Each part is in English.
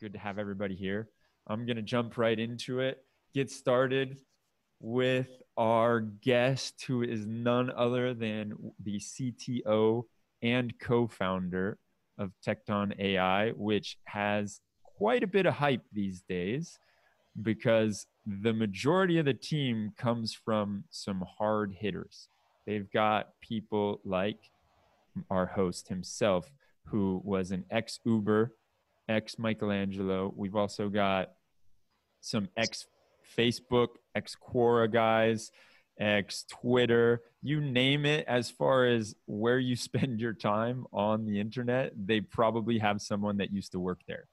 Good to have everybody here. I'm going to jump right into it, get started with our guest, who is none other than the CTO and co-founder of Tecton AI, which has quite a bit of hype these days because the majority of the team comes from some hard hitters. They've got people like our host himself, who was an ex-Uber, ex-Michelangelo. We've also got some ex-Facebook, ex-Quora guys, ex-Twitter, you name it. As far as where you spend your time on the internet, they probably have someone that used to work there.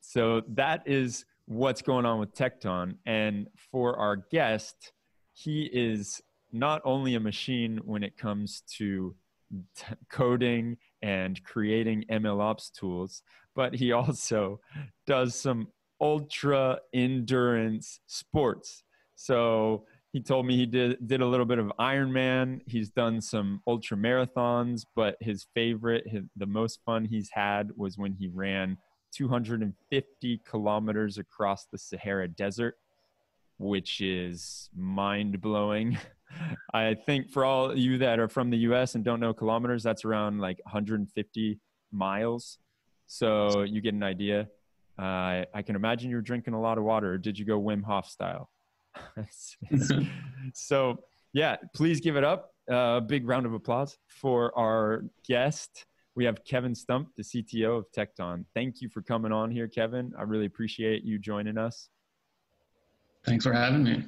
So that is what's going on with Tecton. And for our guest, he is not only a machine when it comes to coding and creating MLOps tools, but he also does some ultra endurance sports. So he told me he did a little bit of Ironman. He's done some ultra marathons, but his favorite, the most fun he's had was when he ran 250 kilometers across the Sahara Desert, which is mind-blowing. I think for all of you that are from the US and don't know kilometers, that's around like 150 miles. So you get an idea. I can imagine you're drinking a lot of water. Or did you go Wim Hof style? So yeah, please give it up. A big round of applause for our guest. We have Kevin Stumpf, the CTO of Tecton. Thank you for coming on here, Kevin. I really appreciate you joining us. Thanks for having me.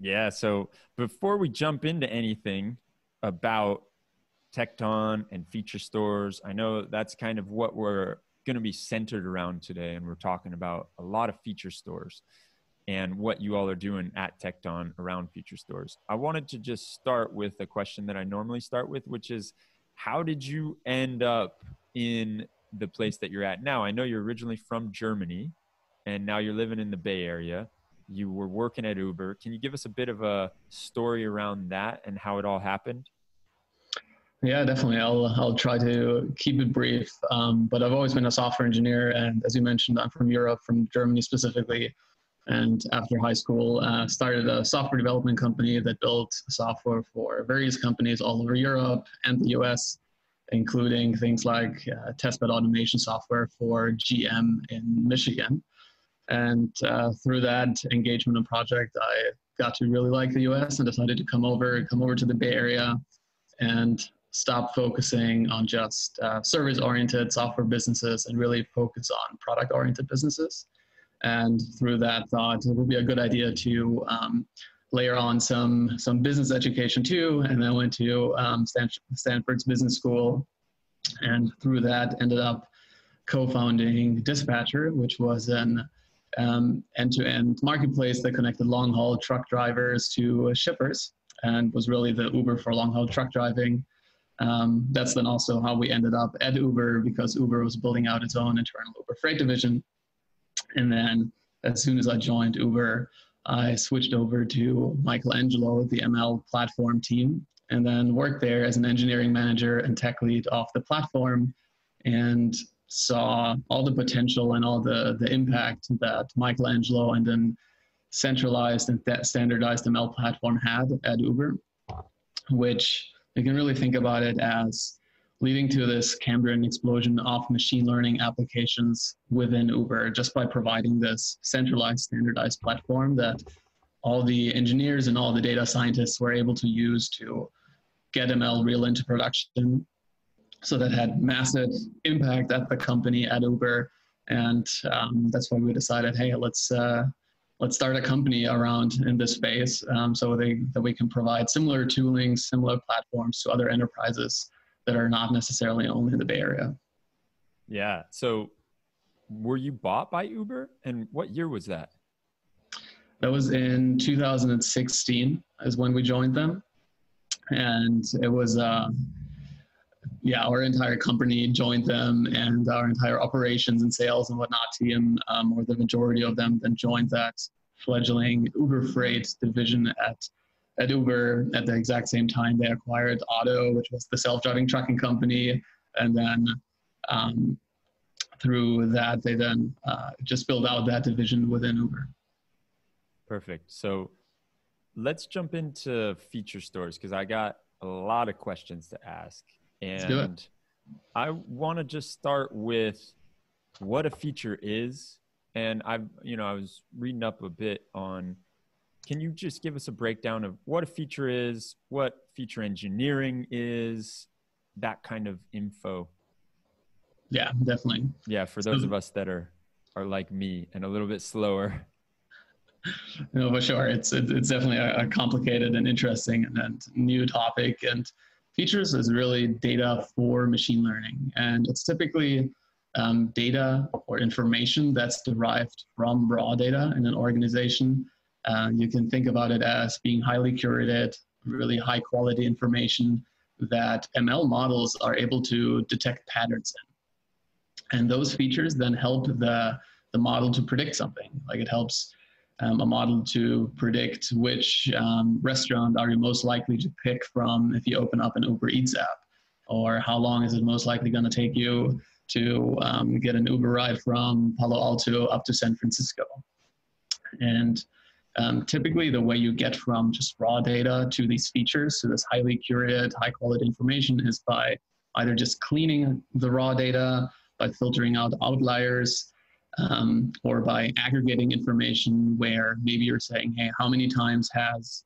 Yeah, so before we jump into anything about Tecton and feature stores, I know that's kind of what we're going to be centered around today, and we're talking about a lot of feature stores and what you all are doing at Tecton around feature stores. I wanted to just start with a question that I normally start with, which is, how did you end up in the place that you're at now? I know you're originally from Germany, and now you're living in the Bay Area. You were working at Uber. Can you give us a bit of a story around that and how it all happened? Yeah, definitely. I'll try to keep it brief. But I've always been a software engineer, and as you mentioned, I'm from Europe, from Germany specifically. And after high school, started a software development company that built software for various companies all over Europe and the US, including things like testbed automation software for GM in Michigan. And through that engagement and project, I got to really like the US and decided to come over to the Bay Area and stop focusing on just service-oriented software businesses and really focus on product-oriented businesses. And through that thought, it would be a good idea to layer on some business education too. And I went to Stanford's business school, and through that ended up co-founding Dispatcher, which was an end-to-end marketplace that connected long-haul truck drivers to shippers, and was really the Uber for long-haul truck driving. That's then also how we ended up at Uber, because Uber was building out its own internal Uber Freight division. And then as soon as I joined Uber, I switched over to Michelangelo, the ML platform team, and then worked there as an engineering manager and tech lead off the platform, and saw all the potential and all the impact that Michelangelo and then centralized and standardized ML platform had at Uber, which you can really think about it as leading to this Cambrian explosion of machine learning applications within Uber, just by providing this centralized, standardized platform that all the engineers and all the data scientists were able to use to get ML real into production. So that had massive impact at the company, at Uber. And that's why we decided, hey, let's start a company around in this space so that we can provide similar tooling, similar platforms to other enterprises that are not necessarily only in the Bay Area. Yeah. So were you bought by Uber? And what year was that? That was in 2016 is when we joined them. And it was... yeah, our entire company joined them, and our entire operations and sales and whatnot team, or the majority of them, then joined that fledgling Uber Freight division at Uber. At the exact same time, they acquired Auto, which was the self-driving trucking company, and then through that, they then just build out that division within Uber. Perfect. So let's jump into feature stores, because I got a lot of questions to ask. And I want to just start with what a feature is. And I've, you know, I was reading up a bit on, can you just give us a breakdown of what a feature is, what feature engineering is, that kind of info? Yeah, definitely. Yeah, for those of us that are like me and a little bit slower. No, for sure. It's definitely a complicated and interesting and new topic. And features is really data for machine learning. And it's typically data or information that's derived from raw data in an organization. You can think about it as being highly curated, really high quality information that ML models are able to detect patterns in. And those features then help the model to predict something. Like it helps a model to predict which restaurant are you most likely to pick from if you open up an Uber Eats app, or how long is it most likely going to take you to get an Uber ride from Palo Alto up to San Francisco. And typically the way you get from just raw data to these features, so this highly curated, high quality information, is by either just cleaning the raw data, by filtering out outliers, or by aggregating information where maybe you're saying, hey, how many times has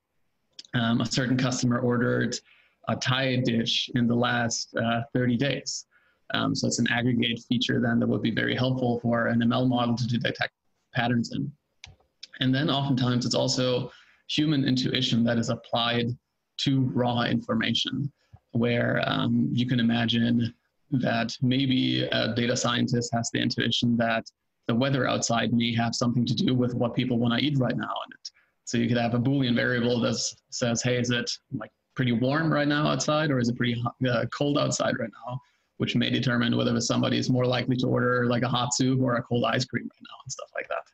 a certain customer ordered a Thai dish in the last 30 days? So it's an aggregate feature then that would be very helpful for an ML model to detect patterns in. And then oftentimes it's also human intuition that is applied to raw information, where you can imagine that maybe a data scientist has the intuition that the weather outside may have something to do with what people want to eat right now. So you could have a Boolean variable that says, hey, is it like pretty warm right now outside, or is it pretty cold outside right now? Which may determine whether somebody is more likely to order like a hot soup or a cold ice cream right now and stuff like that.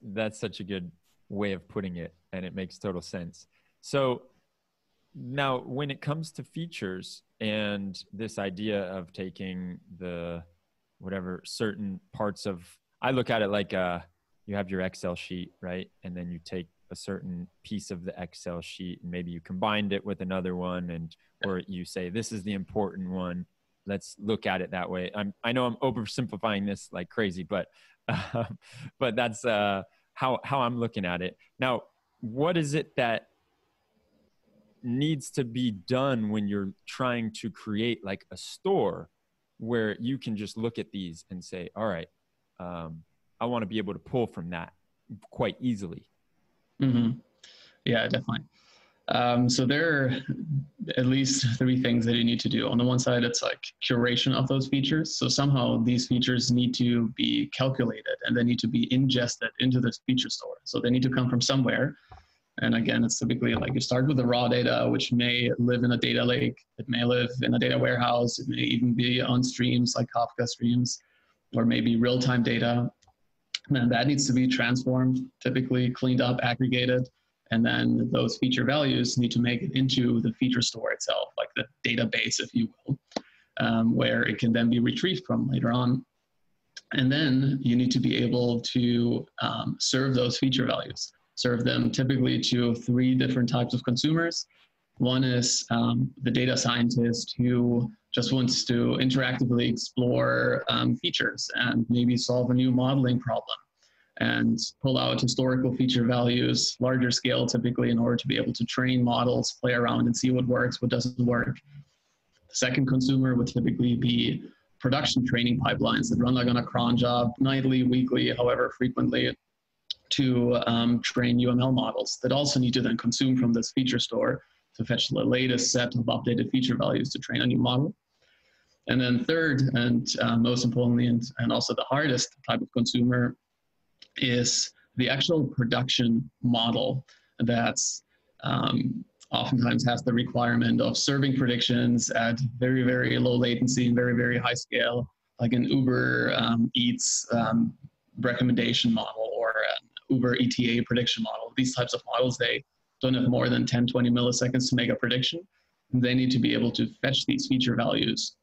Oh, that's such a good way of putting it, and it makes total sense. So now when it comes to features and this idea of taking the whatever certain parts of, I look at it like you have your Excel sheet, right? And then you take a certain piece of the Excel sheet and maybe you combined it with another one, and or you say, this is the important one, let's look at it that way. I know I'm oversimplifying this like crazy, but that's how I'm looking at it. Now, what is it that needs to be done when you're trying to create like a store where you can just look at these and say, all right, I want to be able to pull from that quite easily? Mm-hmm. Yeah, definitely. So there are at least three things that you need to do. On the one side, it's like curation of those features. So somehow these features need to be calculated and they need to be ingested into this feature store. So they need to come from somewhere. And again, it's typically like you start with the raw data, which may live in a data lake, it may live in a data warehouse, it may even be on streams like Kafka streams, or maybe real-time data. And that needs to be transformed, typically cleaned up, aggregated, and then those feature values need to make it into the feature store itself, like the database, if you will, where it can then be retrieved from later on. And then you need to be able to serve those feature values. Serve them typically to three different types of consumers. One is the data scientist who just wants to interactively explore features and maybe solve a new modeling problem and pull out historical feature values, larger scale typically, in order to be able to train models, play around and see what works, what doesn't work. The second consumer would typically be production training pipelines that run like on a cron job nightly, weekly, however frequently, to train UML models that also need to then consume from this feature store to fetch the latest set of updated feature values to train a new model. And then third, and most importantly, and also the hardest type of consumer, is the actual production model that's oftentimes has the requirement of serving predictions at very, very low latency and very, very high scale, like an Uber Eats recommendation model or Uber ETA prediction model. These types of models, they don't have more than 10, 20 milliseconds to make a prediction. They need to be able to fetch these feature values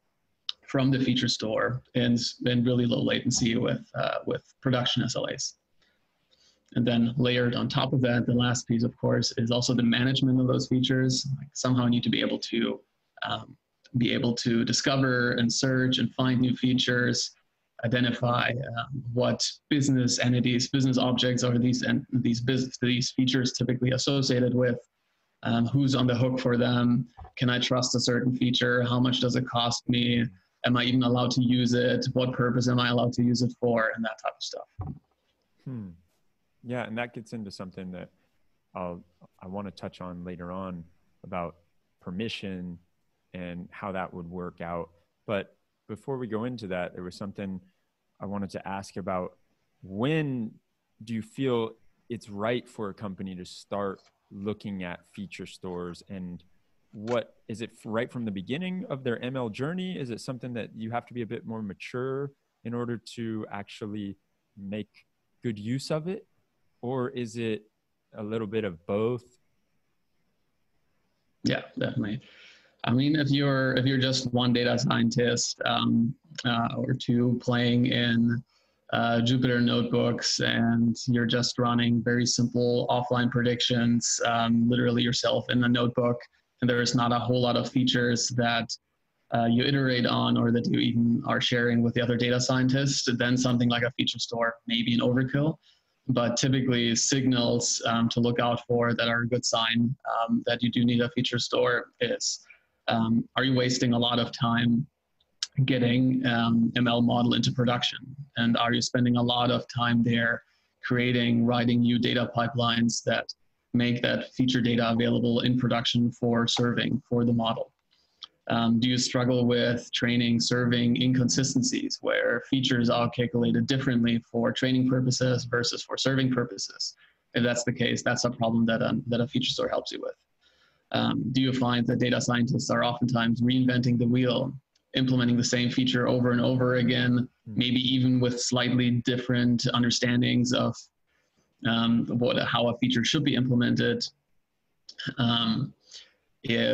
from the feature store and really low latency with production SLAs. And then layered on top of that, the last piece, of course, is also the management of those features. Like somehow need to be able to discover and search and find new features, identify what business entities, business objects are these features typically associated with, who's on the hook for them, can I trust a certain feature, how much does it cost me, am I even allowed to use it, what purpose am I allowed to use it for, and that type of stuff. Hmm. Yeah, and that gets into something that I want to touch on later on about permission and how that would work out. But before we go into that, there was something I wanted to ask about. When do you feel it's right for a company to start looking at feature stores, and what is it right from the beginning of their ML journey? Is it something that you have to be a bit more mature in order to actually make good use of it? Or is it a little bit of both? Yeah, definitely. I mean, if you're just one data scientist or two playing in Jupyter notebooks and you're just running very simple offline predictions, literally yourself in a notebook, and there is not a whole lot of features that you iterate on or that you even are sharing with the other data scientists, then something like a feature store may be an overkill. But typically signals to look out for that are a good sign that you do need a feature store is, are you wasting a lot of time getting ML model into production? And are you spending a lot of time there creating, writing new data pipelines that make that feature data available in production for serving for the model? Do you struggle with training, serving inconsistencies where features are calculated differently for training purposes versus for serving purposes? If that's the case, that's a problem that a feature store helps you with. Do you find that data scientists are oftentimes reinventing the wheel, implementing the same feature over and over again, maybe even with slightly different understandings of how a feature should be implemented? If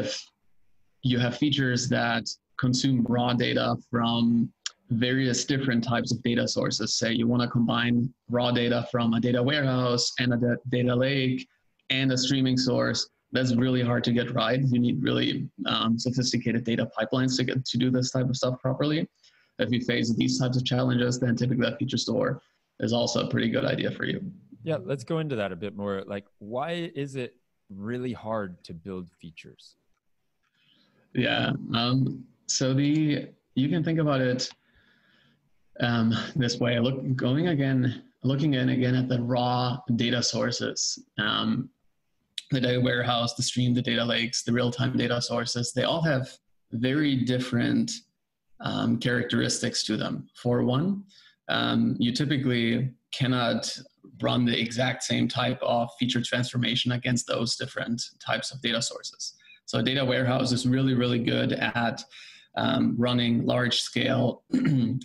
you have features that consume raw data from various different types of data sources. Say you want to combine raw data from a data warehouse and a data lake and a streaming source. That's really hard to get right. You need really sophisticated data pipelines to do this type of stuff properly. If you face these types of challenges, then typically that feature store is also a pretty good idea for you. Yeah, let's go into that a bit more. Like, why is it really hard to build features? Yeah, so you can think about it this way. Looking again at the raw data sources, the data warehouse, the stream, the data lakes, the real-time data sources, they all have very different characteristics to them. For one, you typically cannot run the exact same type of feature transformation against those different types of data sources. So a data warehouse is really, really good at running large-scale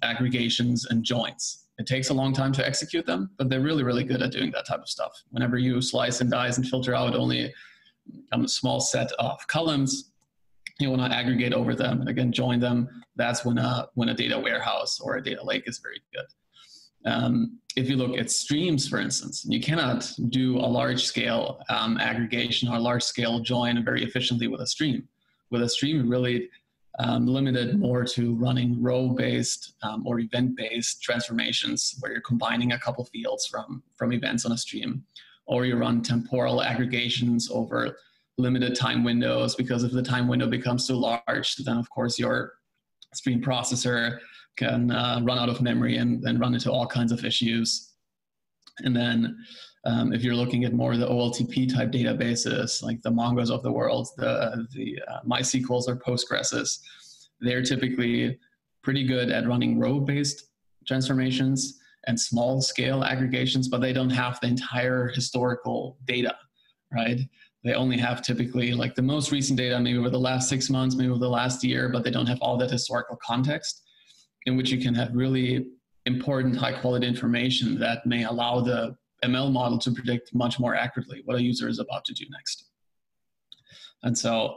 aggregations and joins. It takes a long time to execute them, but they're really, really good at doing that type of stuff. Whenever you slice and dice and filter out only a small set of columns, you want to aggregate over them and again join them. That's when a data warehouse or a data lake is very good. If you look at streams, for instance, you cannot do a large-scale aggregation or large-scale join very efficiently with a stream. With a stream, you're really limited more to running row-based or event-based transformations where you're combining a couple fields from events on a stream. Or you run temporal aggregations over limited time windows, because if the time window becomes too large, then of course your stream processor can run out of memory and run into all kinds of issues. And then if you're looking at more of the OLTP type databases, like the Mongos of the world, the MySQLs or Postgreses, they're typically pretty good at running row-based transformations and small scale aggregations, but they don't have the entire historical data, right? They only have typically like the most recent data, maybe over the last 6 months, maybe over the last year, but they don't have all that historical context, in which you can have really important high quality information that may allow the ML model to predict much more accurately what a user is about to do next. And so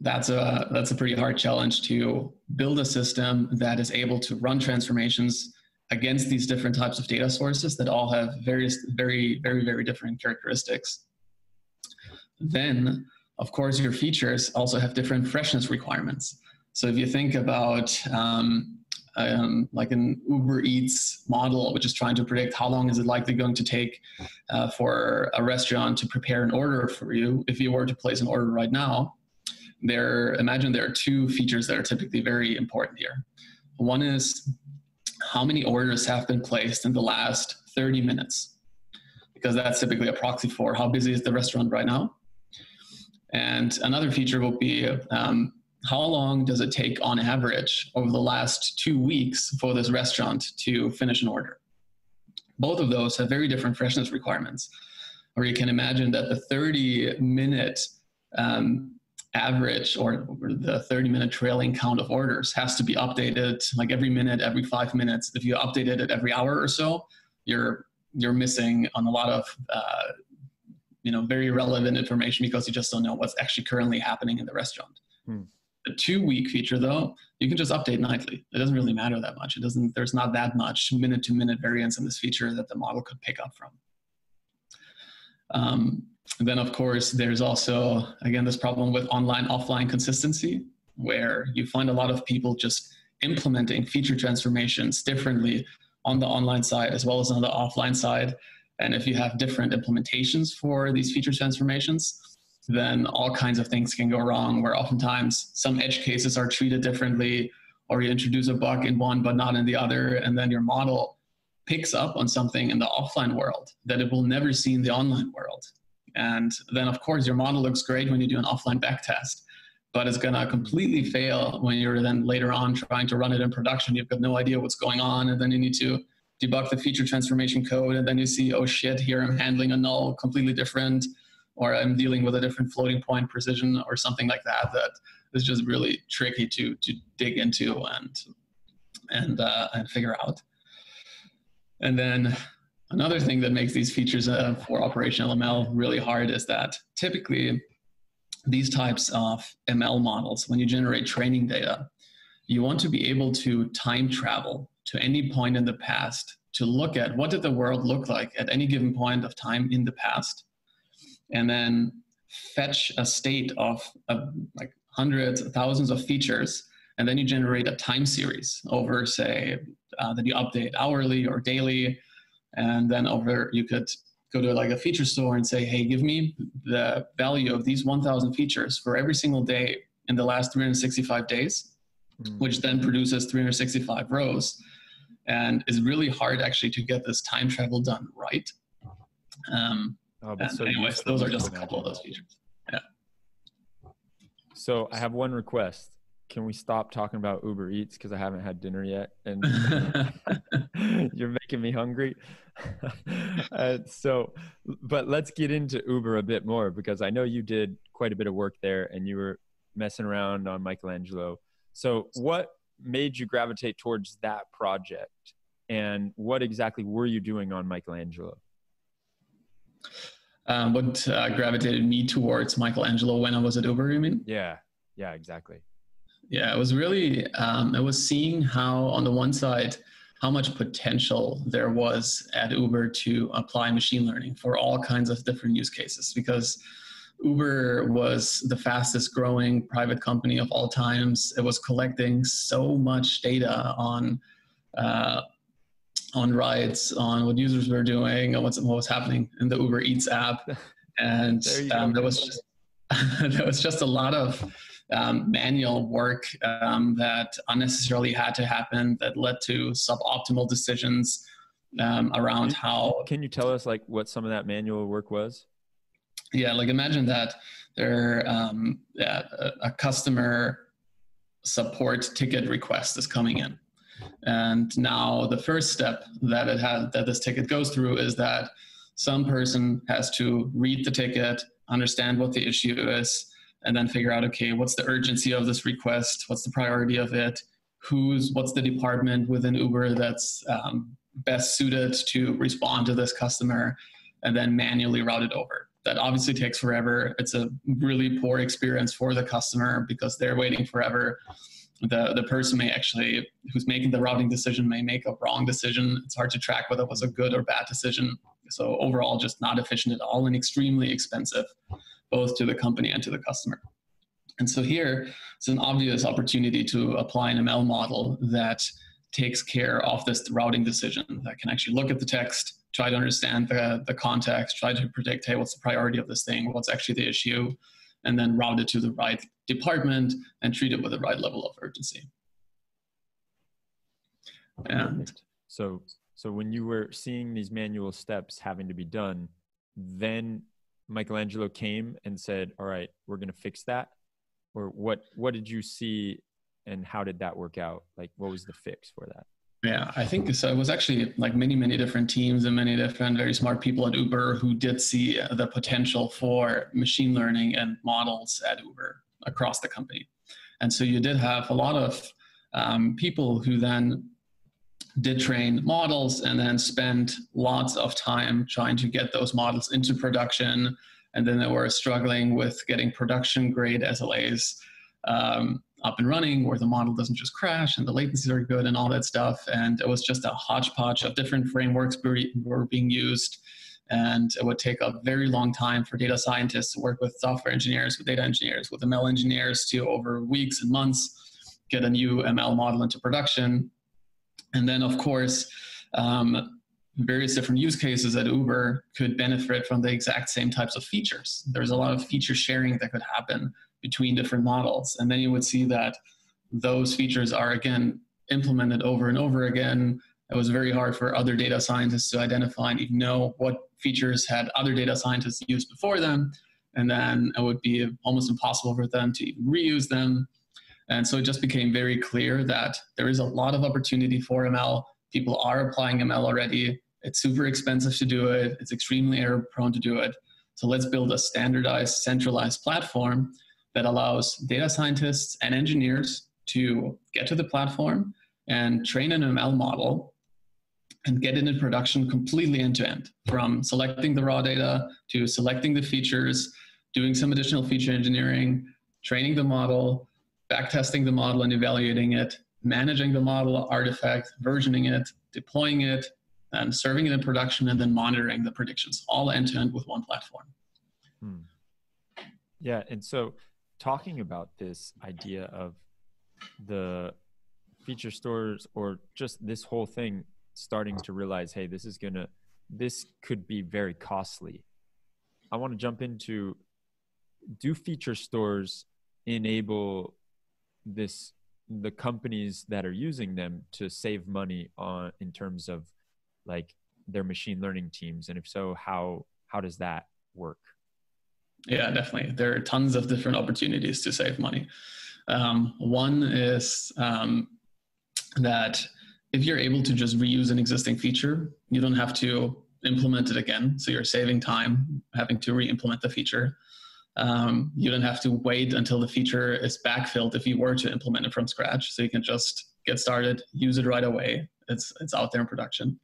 that's a pretty hard challenge, to build a system that is able to run transformations against these different types of data sources that all have various, very different characteristics. Then, of course, your features also have different freshness requirements. So if you think about like an Uber Eats model, which is trying to predict how long is it likely going to take for a restaurant to prepare an order for you, if you were to place an order right now, imagine there are two features that are typically very important here. One is how many orders have been placed in the last 30 minutes, because that's typically a proxy for how busy is the restaurant right now. And another feature will be how long does it take on average over the last 2 weeks for this restaurant to finish an order. Both of those have very different freshness requirements, or you can imagine that the 30-minute average or the 30-minute trailing count of orders has to be updated like every minute, every 5 minutes. If you updated it every hour or so, you're missing on a lot of very relevant information, because you just don't know what's actually currently happening in the restaurant. Hmm. The two-week feature, though, you can just update nightly. It doesn't really matter that much. There's not that much minute-to-minute variance in this feature that the model could pick up from. Then, of course, there's also, again, this problem with online-offline consistency, where you find a lot of people just implementing feature transformations differently on the online side as well as on the offline side. And if you have different implementations for these feature transformations, then all kinds of things can go wrong, where oftentimes some edge cases are treated differently, or you introduce a bug in one but not in the other, and then your model picks up on something in the offline world that it will never see in the online world. And then, of course, your model looks great when you do an offline backtest, but it's going to completely fail when you're then later on trying to run it in production. You've got no idea what's going on, and then you need to debug the feature transformation code, and then you see, oh shit, here I'm handling a null completely different, or I'm dealing with a different floating point precision or something like that. That is just really tricky to dig into and figure out. And then another thing that makes these features for operational ML really hard is that typically these types of ML models, when you generate training data, you want to be able to time travel to any point in the past to look at what did the world look like at any given point of time in the past, and then fetch a state of like hundreds, thousands of features, and then you generate a time series over, say, that you update hourly or daily, and then over you could go to like a feature store and say, hey, give me the value of these 1,000 features for every single day in the last 365 days, which then produces 365 rows. And it's really hard actually to get this time travel done right. Anyways, those are just a couple of those features. Yeah. So I have one request. Can we stop talking about Uber Eats? Because I haven't had dinner yet, and you're making me hungry. But let's get into Uber a bit more, because I know you did quite a bit of work there, and you were messing around on Michelangelo. So what made you gravitate towards that project, and what exactly were you doing on Michelangelo? What gravitated me towards Michelangelo when I was at Uber, you mean? Yeah, yeah, exactly. Yeah, it was really, I was seeing how, on the one side, how much potential there was at Uber to apply machine learning for all kinds of different use cases, because Uber was the fastest growing private company of all times. It was collecting so much data on rides, on what users were doing, on what was happening in the Uber Eats app. And there was just a lot of manual work that unnecessarily had to happen, that led to suboptimal decisions around how... Can you tell us like what some of that manual work was? Yeah, like imagine that there a customer support ticket request is coming in, and now the first step that this ticket goes through is that some person has to read the ticket, understand what the issue is, and then figure out, okay, what's the urgency of this request? What's the priority of it? What's the department within Uber that's best suited to respond to this customer, and then manually route it over. That obviously takes forever. It's a really poor experience for the customer because they're waiting forever. The person may actually, who's making the routing decision, may make a wrong decision. It's hard to track whether it was a good or bad decision. So overall, just not efficient at all and extremely expensive, both to the company and to the customer. And so here, it's an obvious opportunity to apply an ML model that takes care of this routing decision, that can actually look at the text, try to understand the context, try to predict, hey, what's the priority of this thing? What's actually the issue? And then route it to the right department and treat it with the right level of urgency. And so when you were seeing these manual steps having to be done, then Michelangelo came and said, all right, we're going to fix that. Or what did you see and how did that work out? Like, what was the fix for that? Yeah, I think so. It was actually like many different teams and many different very smart people at Uber who did see the potential for machine learning and models at Uber across the company. And so you did have a lot of people who then did train models and then spent lots of time trying to get those models into production. And then they were struggling with getting production grade SLAs up and running, where the model doesn't just crash and the latencies are good and all that stuff. And it was just a hodgepodge of different frameworks were being used. And it would take a very long time for data scientists to work with software engineers, with data engineers, with ML engineers to, over weeks and months, get a new ML model into production. And then, of course, various different use cases at Uber could benefit from the exact same types of features. There's a lot of feature sharing that could happen between different models. And then you would see that those features are, again, implemented over and over again. It was very hard for other data scientists to identify and even know what features had other data scientists used before them. And then it would be almost impossible for them to even reuse them. And so it just became very clear that there is a lot of opportunity for ML. People are applying ML already. It's super expensive to do it. It's extremely error prone to do it. So let's build a standardized, centralized platform that allows data scientists and engineers to get to the platform and train an ML model and get it in production completely end to end, from selecting the raw data to selecting the features, doing some additional feature engineering, training the model, backtesting the model and evaluating it, managing the model artifact, versioning it, deploying it, and serving it in production, and then monitoring the predictions, all end-to-end with one platform. Hmm. Yeah, and so talking about this idea of the feature stores, or just this whole thing starting to realize, hey, this could be very costly. I want to jump into, do feature stores enable the companies that are using them to save money on, in terms of like their machine learning teams? And if so, how does that work? Yeah, definitely. There are tons of different opportunities to save money. One is that if you're able to just reuse an existing feature, you don't have to implement it again. So you're saving time having to re-implement the feature. You don't have to wait until the feature is backfilled if you were to implement it from scratch. So you can just get started, use it right away. It's out there in production.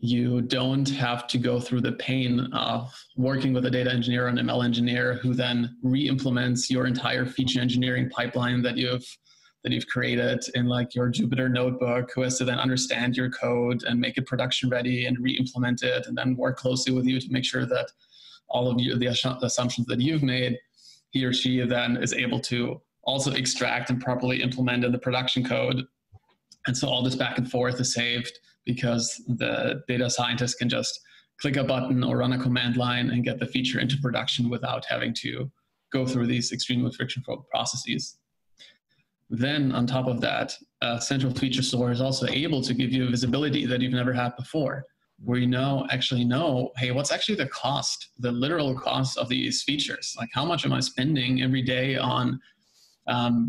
You don't have to go through the pain of working with a data engineer or an ML engineer who then re-implements your entire feature engineering pipeline that you've created in like your Jupyter notebook, who has to then understand your code and make it production ready and re-implement it, and then work closely with you to make sure that all of the assumptions that you've made, he or she then is able to also extract and properly implement in the production code. And so all this back and forth is saved because the data scientist can just click a button or run a command line and get the feature into production without having to go through these extremely friction-filled processes. Then on top of that, central feature store is also able to give you visibility that you've never had before, where you know, hey, what's actually the cost, the literal cost of these features? Like, how much am I spending every day on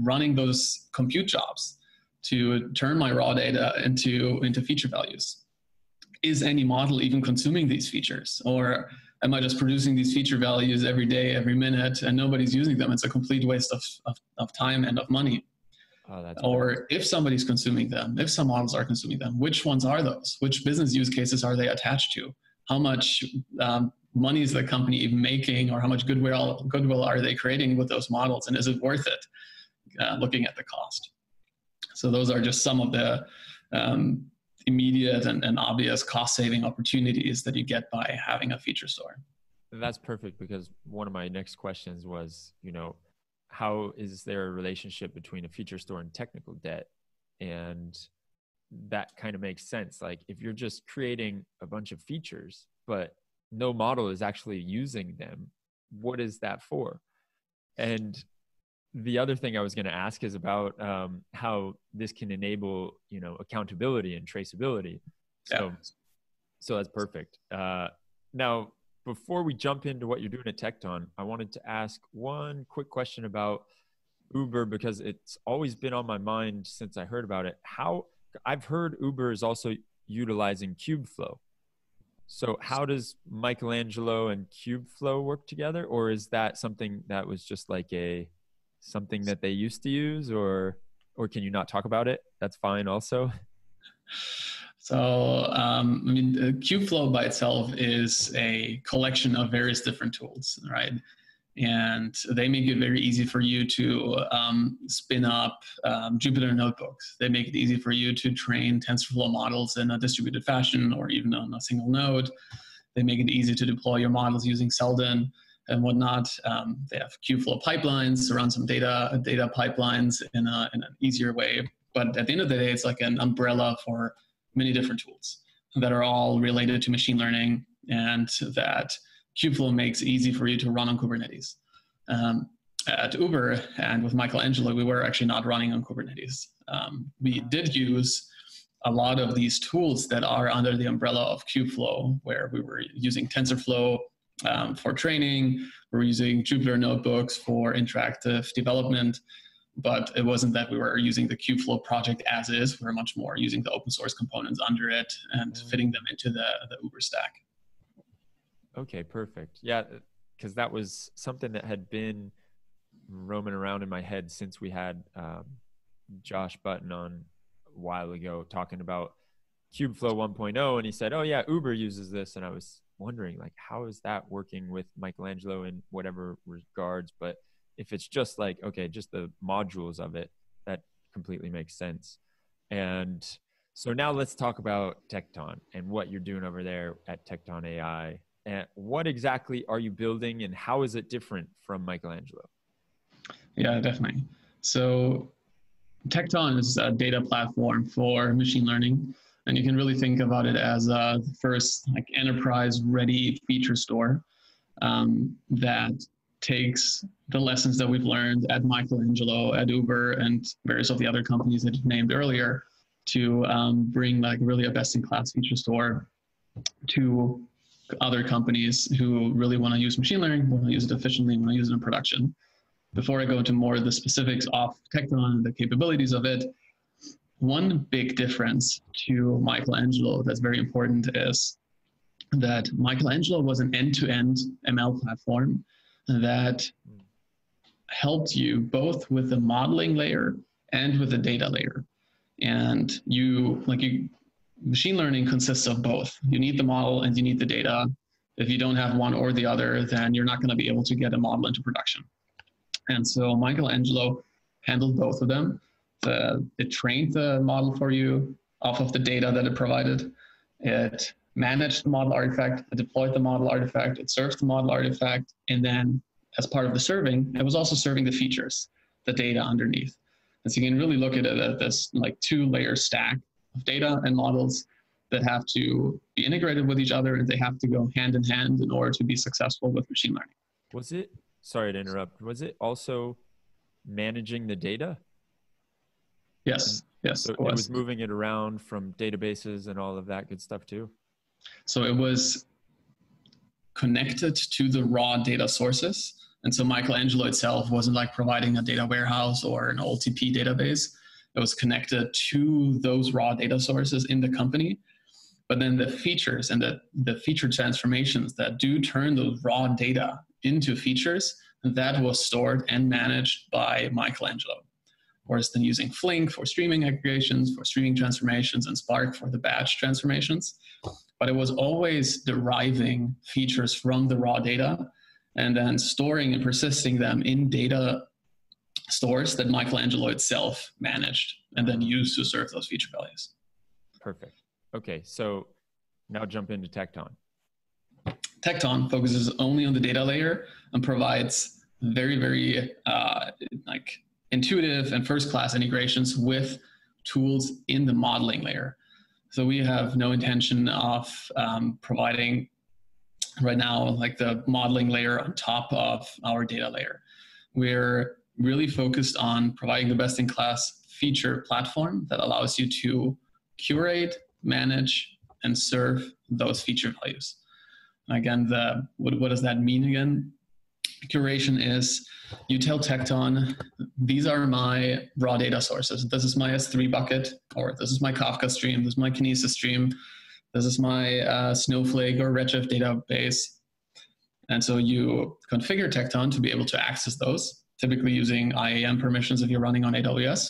running those compute jobs to turn my raw data into feature values? Is any model even consuming these features? Or am I just producing these feature values every day, every minute, and nobody's using them? It's a complete waste of time and of money. Oh, that's or if somebody's consuming them, if some models are consuming them, which ones are those? Which business use cases are they attached to? how much money is the company even making, or how much goodwill are they creating with those models, and is it worth it, looking at the cost. So those are just some of the immediate and obvious cost-saving opportunities that you get by having a feature store. That's perfect, because one of my next questions was, you know, how is there a relationship between a feature store and technical debt? And that kind of makes sense. Like, if you're just creating a bunch of features, but no model is actually using them, what is that for? And the other thing I was going to ask is about how this can enable, you know, accountability and traceability. So, yeah. So that's perfect. Now, before we jump into what you're doing at Tecton, I wanted to ask one quick question about Uber, because it's always been on my mind since I heard about it. How I've heard Uber is also utilizing Kubeflow. So how does Michelangelo and Kubeflow work together? Or is that something that was just like something that they used to use, or can you not talk about it? That's fine also. So, I mean, Kubeflow by itself is a collection of various different tools, right? And they make it very easy for you to spin up Jupyter notebooks. They make it easy for you to train TensorFlow models in a distributed fashion, or even on a single node. They make it easy to deploy your models using Seldon and whatnot. They have Kubeflow pipelines to run some data pipelines in an easier way. But at the end of the day, it's like an umbrella for many different tools that are all related to machine learning, and that Kubeflow makes easy for you to run on Kubernetes. At Uber and with Michelangelo, we were actually not running on Kubernetes. We did use a lot of these tools that are under the umbrella of Kubeflow, where we were using TensorFlow for training, we were using Jupyter notebooks for interactive development. But it wasn't that we were using the Kubeflow project as is. We were much more using the open source components under it and fitting them into the Uber stack. Okay, perfect. Yeah, because that was something that had been roaming around in my head since we had Josh Button on a while ago talking about Kubeflow 1.0. And he said, oh yeah, Uber uses this. And I was wondering, like, how is that working with Michelangelo in whatever regards? But if it's just like, okay, just the modules of it, that completely makes sense. And so now let's talk about Tecton and what you're doing over there at Tecton AI. And what exactly are you building, and how is it different from Michelangelo? Yeah, definitely. So Tecton is a data platform for machine learning. And you can really think about it as a first, like, enterprise-ready feature store that takes the lessons that we've learned at Michelangelo, at Uber, and various of the other companies that you've named earlier to bring, like, really a best-in-class feature store to other companies who really want to use machine learning, want to use it efficiently, want to use it in production. Before I go into more of the specifics of Tecton and the capabilities of it, one big difference to Michelangelo that's very important is that Michelangelo was an end-to-end ML platform that helped you both with the modeling layer and with the data layer. And machine learning consists of both. You need the model and you need the data. If you don't have one or the other, then you're not going to be able to get a model into production. And so Michelangelo handled both of them. It trained the model for you off of the data that it provided. It managed the model artifact, it deployed the model artifact, it serves the model artifact, and then as part of the serving, it was also serving the features, the data underneath. And so you can really look at it as this, like, two-layer stack of data and models that have to be integrated with each other, and they have to go hand in hand in order to be successful with machine learning. Was it, sorry to interrupt, was it also managing the data? Yes, yes. So it was moving it around from databases and all of that good stuff too? So it was connected to the raw data sources. And so Michelangelo itself wasn't like providing a data warehouse or an OLTP database. It was connected to those raw data sources in the company. But then the features and the feature transformations that do turn those raw data into features, that was stored and managed by Michelangelo. course, than using Flink for streaming aggregations, for streaming transformations, and Spark for the batch transformations. But it was always deriving features from the raw data and then storing and persisting them in data stores that Michelangelo itself managed and then used to serve those feature values. Perfect. Okay, so now jump into Tecton. Tecton focuses only on the data layer and provides very, very like intuitive and first-class integrations with tools in the modeling layer. So we have no intention of providing right now like the modeling layer on top of our data layer. We're really focused on providing the best-in-class feature platform that allows you to curate, manage, and serve those feature values. And again, what does that mean again? Curation is you tell Tecton, these are my raw data sources. This is my S3 bucket, or this is my Kafka stream, this is my Kinesis stream, this is my Snowflake or Redshift database. And so you configure Tecton to be able to access those, typically using IAM permissions if you're running on AWS.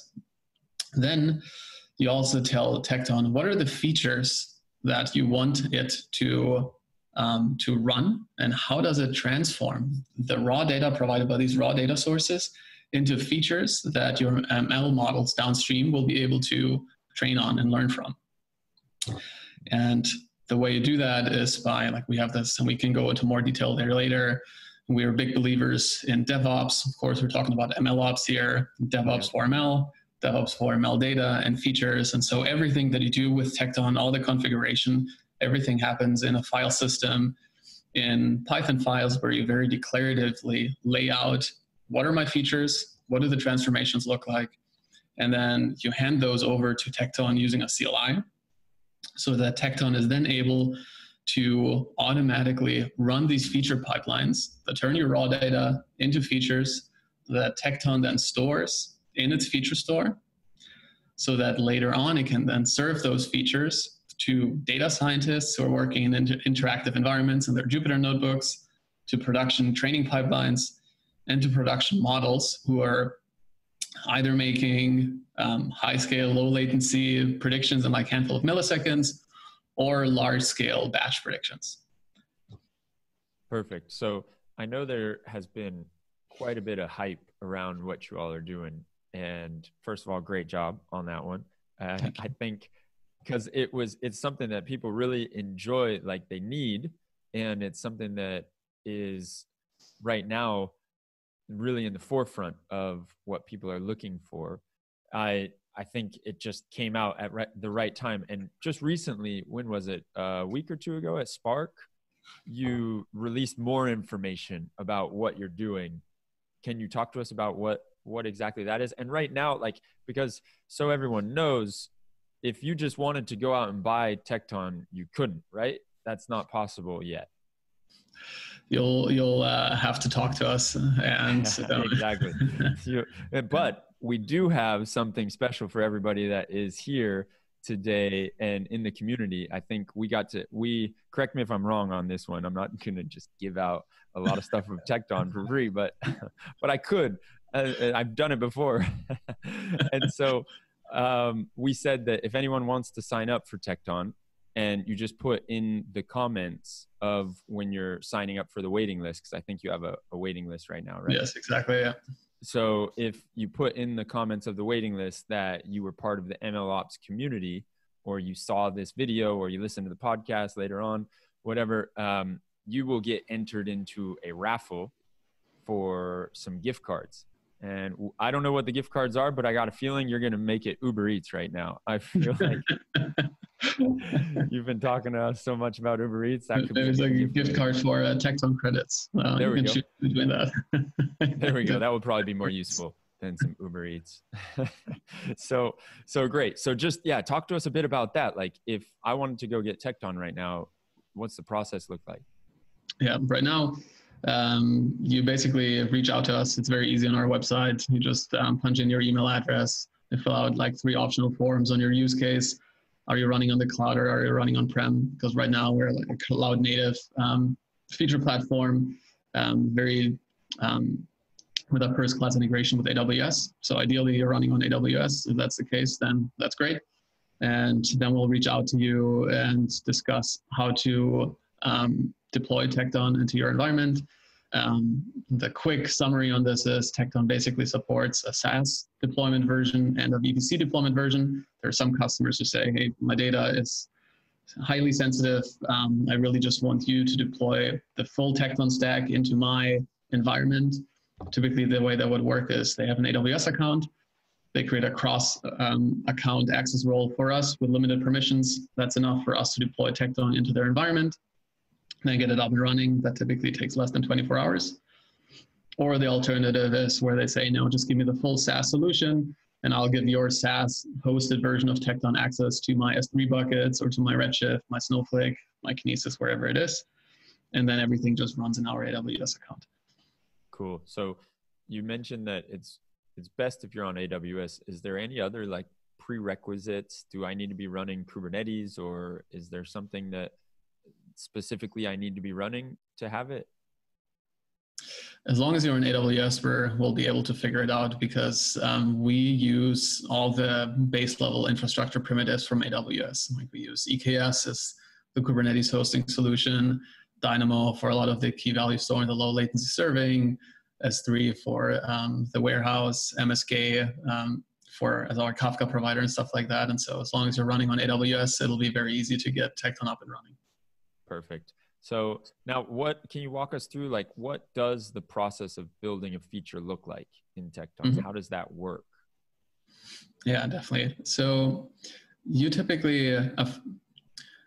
Then you also tell Tecton, what are the features that you want it to run, and how does it transform the raw data provided by these raw data sources into features that your ML models downstream will be able to train on and learn from. And the way you do that is by, like, we have this, and we can go into more detail there later. We are big believers in DevOps. Of course, we're talking about MLOps here, DevOps for ML, DevOps for ML data and features. And so everything that you do with Tecton, all the configuration, everything happens in a file system, in Python files, where you very declaratively lay out, what are my features, what do the transformations look like, and then you hand those over to Tecton using a CLI, so that Tecton is then able to automatically run these feature pipelines that turn your raw data into features that Tecton then stores in its feature store, so that later on it can then serve those features to data scientists who are working in interactive environments in their Jupyter notebooks, to production training pipelines, and to production models who are either making high scale, low latency predictions in like a handful of milliseconds, or large scale batch predictions. Perfect. So I know there has been quite a bit of hype around what you all are doing. And first of all, great job on that one. I think, because it's something that people really enjoy, like they need, and it's something that is right now really in the forefront of what people are looking for. I think it just came out at the right time. And just recently, when was it? A week or two ago at Spark, you released more information about what you're doing. Can you talk to us about what exactly that is? And right now, like, because so everyone knows, if you just wanted to go out and buy Tecton, you couldn't, right? That's not possible yet. You'll have to talk to us, and exactly. But we do have something special for everybody that is here today and in the community. I think we correct me if I'm wrong on this one. I'm not going to just give out a lot of stuff from Tecton for free, but I could. I've done it before, and so. We said that if anyone wants to sign up for Tecton, and you just put in the comments of when you're signing up for the waiting list, because I think you have a waiting list right now, right? Yes, exactly. Yeah. So if you put in the comments of the waiting list that you were part of the MLOps community, or you saw this video, or you listened to the podcast later on, whatever, you will get entered into a raffle for some gift cards. And I don't know what the gift cards are, but I got a feeling you're going to make it Uber Eats right now. I feel like you've been talking to us so much about Uber Eats. That could There's be a gift card for Tecton credits. There we go. Between that. There we go. That would probably be more useful than some Uber Eats. So great. So just, yeah, talk to us a bit about that. Like, if I wanted to go get Tecton right now, what's the process look like? Yeah, right now, you basically reach out to us. It's very easy on our website. You just punch in your email address and fill out like 3 optional forms on your use case. Are you running on the cloud, or are you running on-prem? Because right now we're like a cloud native feature platform, very with a first-class integration with AWS. So ideally, you're running on AWS. If that's the case, then that's great. And then we'll reach out to you and discuss how to deploy Tecton into your environment. The quick summary on this is Tecton basically supports a SaaS deployment version and a VPC deployment version. There are some customers who say, hey, my data is highly sensitive. I really just want you to deploy the full Tecton stack into my environment. Typically, the way that would work is they have an AWS account. They create a cross-account access role for us with limited permissions. That's enough for us to deploy Tecton into their environment. They get it up and running. That typically takes less than 24 hours. Or the alternative is where they say, no, just give me the full SaaS solution, and I'll give your SaaS hosted version of Tecton access to my S3 buckets or to my Redshift, my Snowflake, my Kinesis, wherever it is. And then everything just runs in our AWS account. Cool. So you mentioned that it's best if you're on AWS. Is there any other like prerequisites? Do I need to be running Kubernetes, or is there something that specifically I need to be running to have it? As long as you're in AWS, we'll be able to figure it out, because we use all the base level infrastructure primitives from AWS. Like we use EKS as the Kubernetes hosting solution, Dynamo for a lot of the key value store and the low latency serving, S3 for the warehouse, MSK as our Kafka provider and stuff like that. And so as long as you're running on AWS, it'll be very easy to get Tecton up and running. Perfect. So now can you walk us through, like, what does the process of building a feature look like in Tecton? Mm-hmm. How does that work? Yeah, definitely. So you typically,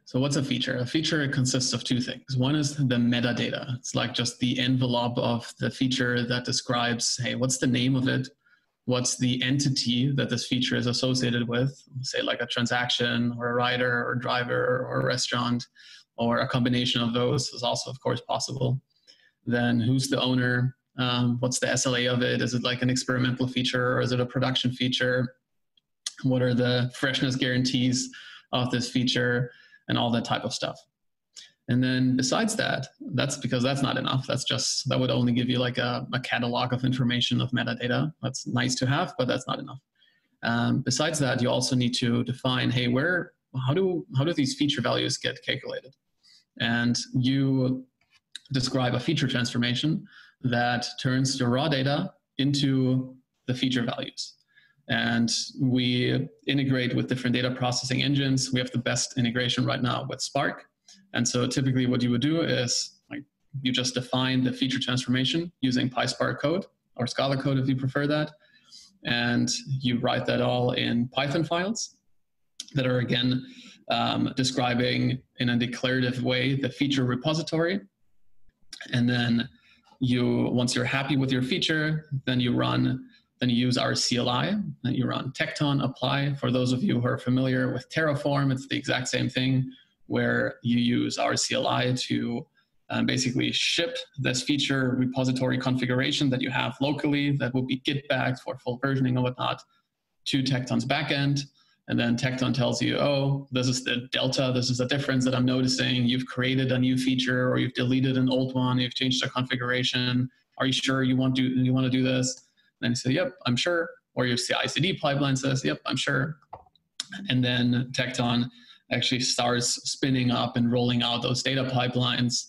so what's a feature? A feature consists of two things. One is the metadata. It's like just the envelope of the feature that describes, hey, what's the name of it? What's the entity that this feature is associated with? Say like a transaction or a rider or driver or a restaurant, or a combination of those is also, of course, possible. Then who's the owner? What's the SLA of it? Is it like an experimental feature, or is it a production feature? What are the freshness guarantees of this feature, and all that type of stuff? And then besides that, that's because that's not enough. That's just, that would only give you like a catalog of information of metadata. That's nice to have, but that's not enough. Besides that, you also need to define, hey, how do these feature values get calculated? And you describe a feature transformation that turns your raw data into the feature values. And we integrate with different data processing engines. We have the best integration right now with Spark. And so typically what you would do is, like, you just define the feature transformation using PySpark code or Scala code if you prefer that. And you write that all in Python files that are, again, describing in a declarative way the feature repository. And then once you're happy with your feature, then you use our CLI, and you run Tecton apply. For those of you who are familiar with Terraform, it's the exact same thing, where you use our CLI to basically ship this feature repository configuration that you have locally, that would be git bagged for full versioning and whatnot, to Tecton's backend. And then Tecton tells you, oh, this is the delta, this is the difference that I'm noticing. You've created a new feature, or you've deleted an old one, you've changed the configuration. Are you sure you want to do this? And you say, yep, I'm sure. Or your CI/CD pipeline says, yep, I'm sure. And then Tecton actually starts spinning up and rolling out those data pipelines,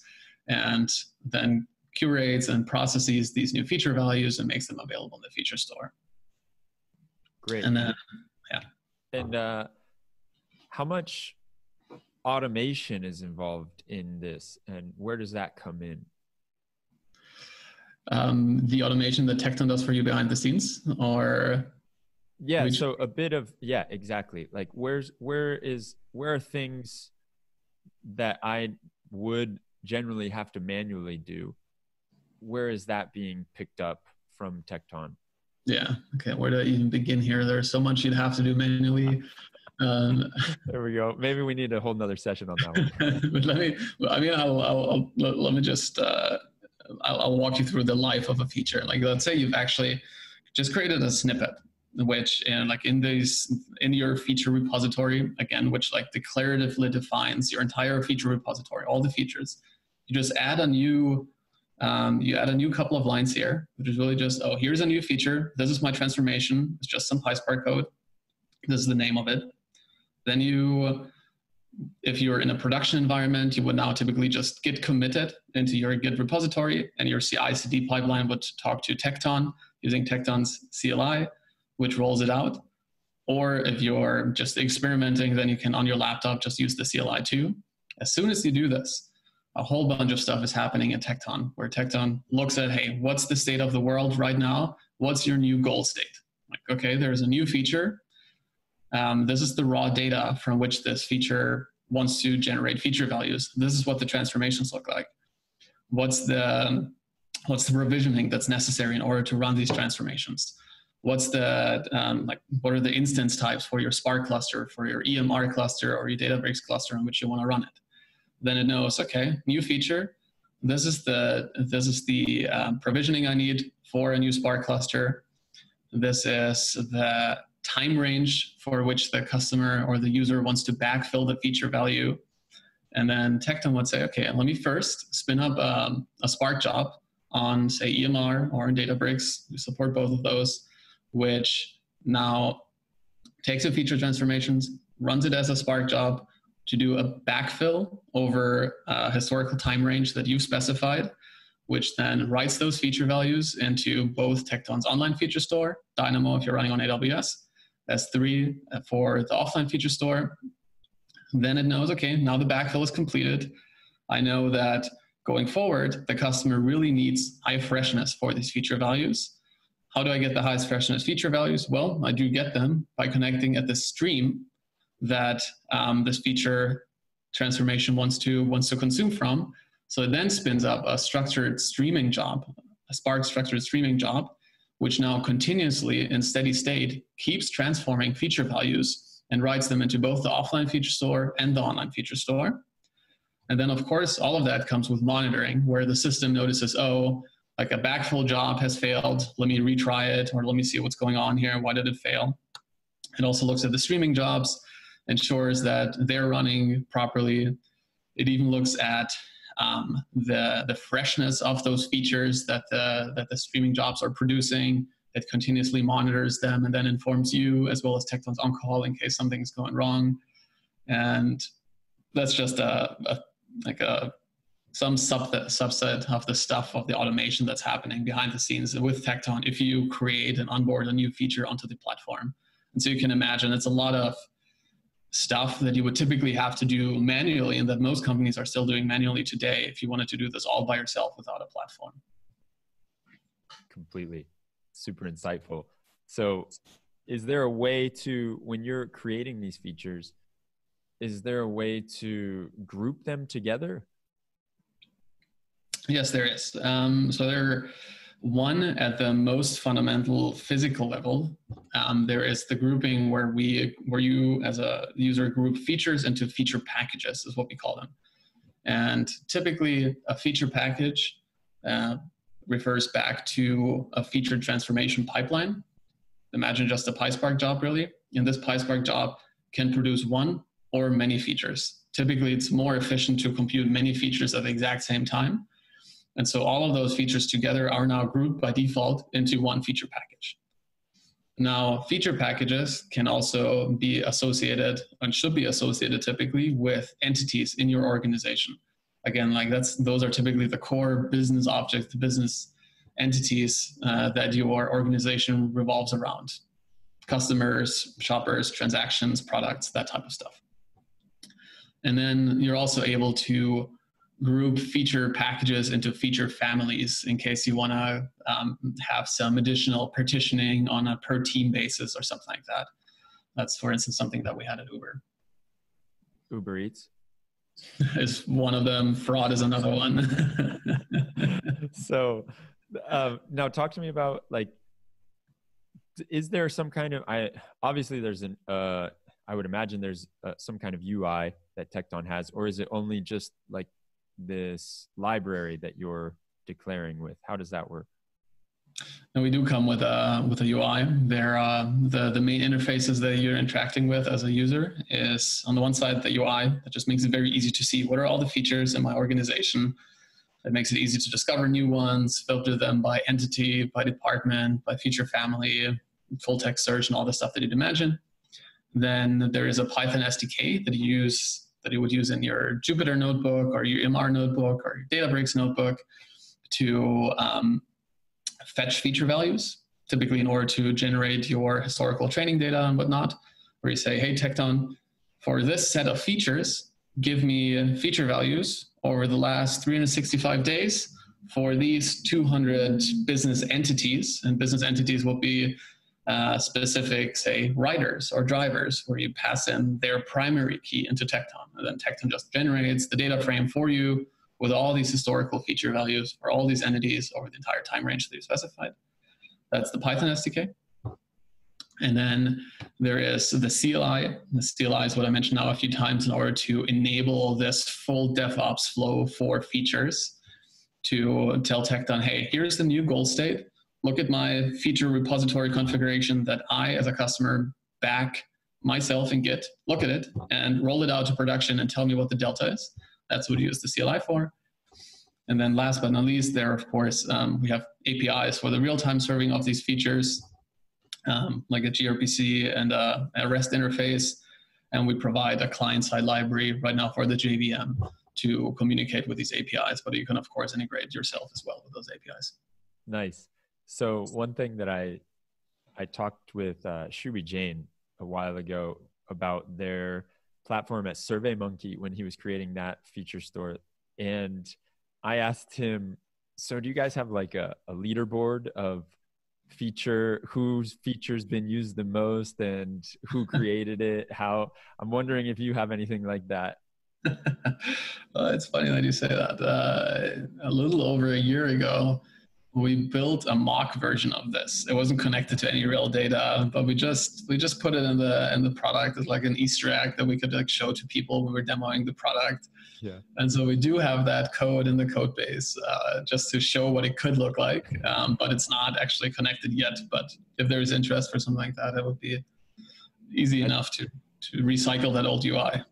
and then curates and processes these new feature values and makes them available in the feature store. Great. And then, yeah. And how much automation is involved in this, and where does that come in? The automation that Tecton does for you behind the scenes, or? Yeah, so a bit of, yeah, exactly. Like where are things that I would generally have to manually do? Where is that being picked up from Tecton? Yeah. Okay. Where do I even begin here? There's so much you'd have to do manually. There we go. Maybe we need a whole nother session on that one. But I'll walk you through the life of a feature. Like, let's say you've actually just created a snippet, which in your feature repository, again, which like declaratively defines your entire feature repository, all the features. You just add a new You add a new couple of lines here, which is really just, oh, here's a new feature. This is my transformation. It's just some PySpark code. This is the name of it. Then you, if you're in a production environment, you would now typically just git commit it into your Git repository, and your CI/CD pipeline would talk to Tecton using Tecton's CLI, which rolls it out. Or if you're just experimenting, then you can, on your laptop, just use the CLI too. As soon as you do this, a whole bunch of stuff is happening at Tecton, where Tecton looks at, hey, what's the state of the world right now? What's your new goal state? Like, okay, there's a new feature. This is the raw data from which this feature wants to generate feature values. This is what the transformations look like. What's the provisioning that's necessary in order to run these transformations? What's the, like, what are the instance types for your Spark cluster, for your EMR cluster, or your Databricks cluster in which you want to run it? Then it knows, okay, new feature. This is the provisioning I need for a new Spark cluster. This is the time range for which the customer or the user wants to backfill the feature value. And then Tecton would say, okay, let me first spin up a Spark job on, say, EMR or in Databricks. We support both of those, which now takes a feature transformations, runs it as a Spark job to do a backfill over a historical time range that you've specified, which then writes those feature values into both Tecton's online feature store, Dynamo if you're running on AWS, S3 for the offline feature store. Then it knows, okay, now the backfill is completed. I know that going forward, the customer really needs high freshness for these feature values. How do I get the highest freshness feature values? Well, I do get them by connecting at the stream that this feature transformation wants to consume from. So it then spins up a structured streaming job, a Spark structured streaming job, which now continuously in steady state keeps transforming feature values and writes them into both the offline feature store and the online feature store. And then, of course, all of that comes with monitoring, where the system notices, oh, like a backfill job has failed, let me retry it, or let me see what's going on here, why did it fail? It also looks at the streaming jobs, ensures that they're running properly. It even looks at the freshness of those features that the streaming jobs are producing. It continuously monitors them and then informs you, as well as Tecton's on call in case something's going wrong. And that's just some subset of the stuff of the automation that's happening behind the scenes with Tecton if you create and onboard a new feature onto the platform. And so you can imagine it's a lot of stuff that you would typically have to do manually and that most companies are still doing manually today if you wanted to do this all by yourself without a platform. Completely. Super insightful. So is there a way to, when you're creating these features, is there a way to group them together? Yes, there is. So there, one at the most fundamental physical level, there is the grouping where you as a user group features into feature packages is what we call them. And typically a feature package refers back to a feature transformation pipeline. Imagine just a PySpark job really. And this PySpark job can produce one or many features. Typically it's more efficient to compute many features at the exact same time. And so all of those features together are now grouped by default into one feature package. Now, feature packages can also be associated and should be associated typically with entities in your organization. Again, like those are typically the core business objects, the business entities that your organization revolves around. Customers, shoppers, transactions, products, that type of stuff. And then you're also able to group feature packages into feature families in case you want to have some additional partitioning on a per team basis or something like that. That's, for instance, something that we had at Uber. Uber Eats? Is one of them. Fraud is another one. So now talk to me about, like, is there some kind of, obviously there's an, I would imagine there's some kind of UI that Tecton has, or is it only just like this library that you're declaring with? How does that work? And we do come with a UI. There, the main interfaces that you're interacting with as a user is on the one side the UI that just makes it very easy to see what are all the features in my organization. It makes it easy to discover new ones, filter them by entity, by department, by feature family, full text search, and all the stuff that you'd imagine. Then there is a Python SDK that you would use in your Jupyter notebook or your EMR notebook or your Databricks notebook to fetch feature values, typically in order to generate your historical training data and whatnot, where you say, hey, Tecton, for this set of features, give me feature values over the last 365 days for these 200 business entities. And business entities will be specific, say, riders or drivers, where you pass in their primary key into Tecton. And then Tecton just generates the data frame for you with all these historical feature values for all these entities over the entire time range that you specified. That's the Python SDK. And then there is the CLI. The CLI is what I mentioned now a few times in order to enable this full DevOps flow for features to tell Tecton, hey, here's the new goal state. Look at my feature repository configuration that I, as a customer, back myself in Git. Look at it and roll it out to production and tell me what the delta is. That's what you use the CLI for. And then last but not least, there, of course, we have APIs for the real-time serving of these features, like a gRPC and a REST interface. And we provide a client-side library right now for the JVM to communicate with these APIs, but you can, of course, integrate yourself as well with those APIs. Nice. So one thing that I talked with Shubi Jain a while ago about their platform at SurveyMonkey when he was creating that feature store. And I asked him, so do you guys have like a leaderboard of whose feature's been used the most and who created it? I'm wondering if you have anything like that. It's funny that you say that. A little over a year ago, we built a mock version of this. It wasn't connected to any real data, but we just put it in the product as like an Easter egg that we could like show to people when we were demoing the product. Yeah. And so we do have that code in the code base just to show what it could look like, but it's not actually connected yet. But if there's interest for something like that, it would be easy enough to recycle that old UI.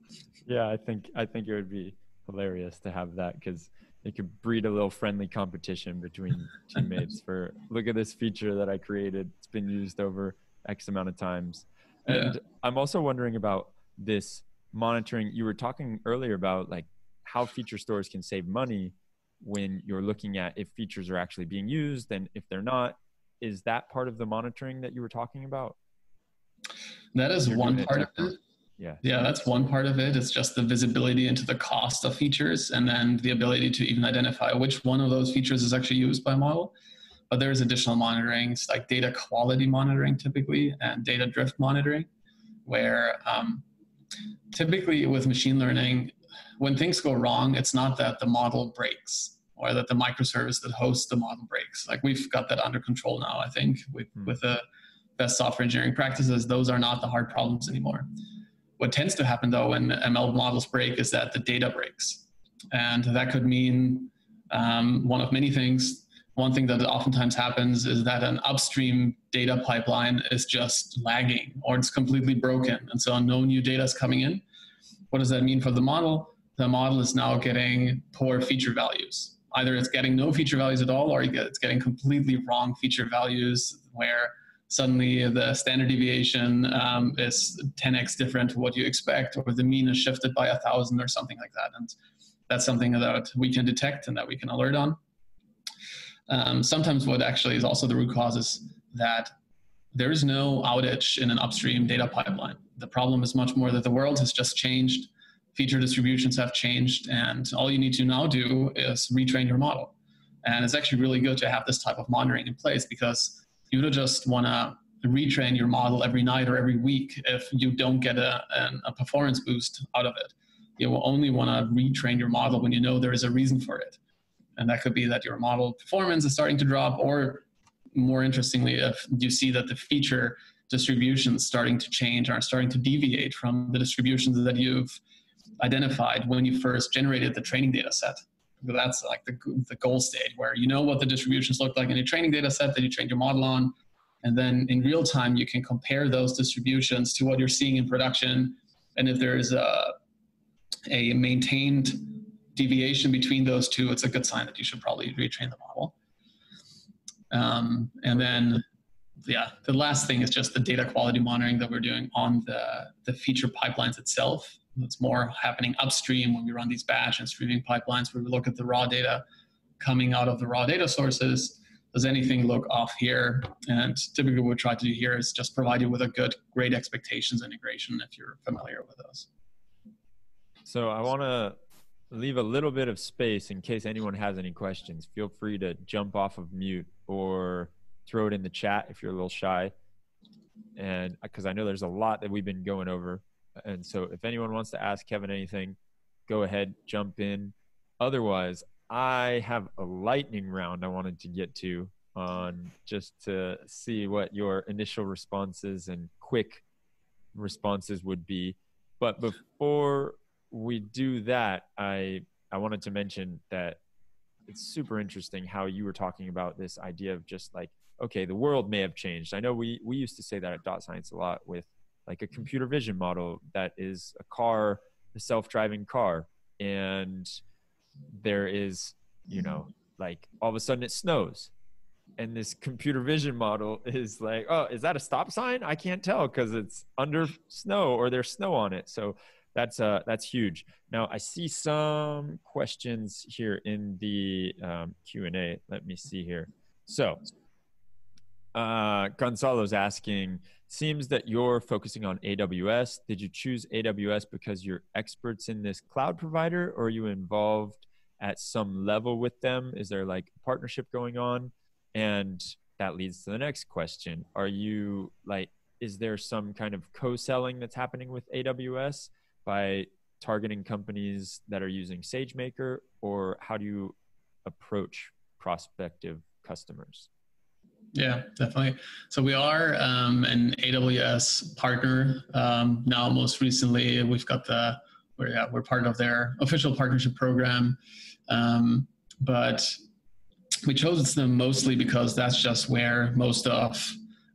Yeah, I think it would be hilarious to have that because it could breed a little friendly competition between teammates for look at this feature that I created. It's been used over X amount of times. And yeah. I'm also wondering about this monitoring. You were talking earlier about like how feature stores can save money when you're looking at if features are actually being used and if they're not. Is that part of the monitoring that you were talking about? That is one part of it. Yeah, that's one part of it. It's just the visibility into the cost of features and then the ability to even identify which one of those features is actually used by model. But there's additional monitoring, like data quality monitoring typically and data drift monitoring, where typically with machine learning, when things go wrong, it's not that the model breaks or that the microservice that hosts the model breaks. Like we've got that under control now, I think, with the best software engineering practices. Those are not the hard problems anymore. What tends to happen, though, when ML models break is that the data breaks. And that could mean one of many things. One thing that oftentimes happens is that an upstream data pipeline is just lagging or it's completely broken. And so no new data is coming in. What does that mean for the model? The model is now getting poor feature values. Either it's getting no feature values at all, or it's getting completely wrong feature values where suddenly the standard deviation is 10x different to what you expect, or the mean is shifted by 1,000 or something like that. And that's something that we can detect and that we can alert on. Sometimes what actually is also the root cause is that there is no outage in an upstream data pipeline. The problem is much more that the world has just changed, feature distributions have changed, and all you need to now do is retrain your model. And it's actually really good to have this type of monitoring in place because you don't just want to retrain your model every night or every week if you don't get a performance boost out of it. You will only want to retrain your model when you know there is a reason for it. And that could be that your model performance is starting to drop, or more interestingly, if you see that the feature distributions starting to change or starting to deviate from the distributions that you've identified when you first generated the training data set. That's like the goal state where you know what the distributions look like in your training data set that you trained your model on. And then in real time, you can compare those distributions to what you're seeing in production. And if there is a maintained deviation between those two, it's a good sign that you should probably retrain the model. And then, yeah, the last thing is just the data quality monitoring that we're doing on the feature pipelines itself. It's more happening upstream when we run these batch and streaming pipelines where we look at the raw data coming out of the raw data sources. Does anything look off here? And typically what we try to do here is just provide you with a good Great Expectations integration if you're familiar with those. So I want to leave a little bit of space in case anyone has any questions. Feel free to jump off of mute or throw it in the chat if you're a little shy. And because I know there's a lot that we've been going over. And so if anyone wants to ask Kevin anything, go ahead, jump in. Otherwise, I have a lightning round I wanted to get to on just to see what your initial responses and quick responses would be. But before we do that, I wanted to mention that it's super interesting how you were talking about this idea of just like, okay, the world may have changed. I know we used to say that at Dot Science a lot with like a computer vision model that is a car, a self-driving car. And there is, you know, like all of a sudden it snows. And this computer vision model is like, oh, is that a stop sign? I can't tell because it's under snow or there's snow on it. So that's huge. Now I see some questions here in the Q&A. Let me see here. So Gonzalo's asking, seems that you're focusing on AWS. Did you choose AWS because you're experts in this cloud provider, or are you involved at some level with them? Is there like a partnership going on? And that leads to the next question. Are you like, is there some kind of co-selling that's happening with AWS by targeting companies that are using SageMaker, or how do you approach prospective customers? Yeah, definitely. So we are an AWS partner. Now, most recently, we've got the, we're part of their official partnership program. But we chose them mostly because that's just where most of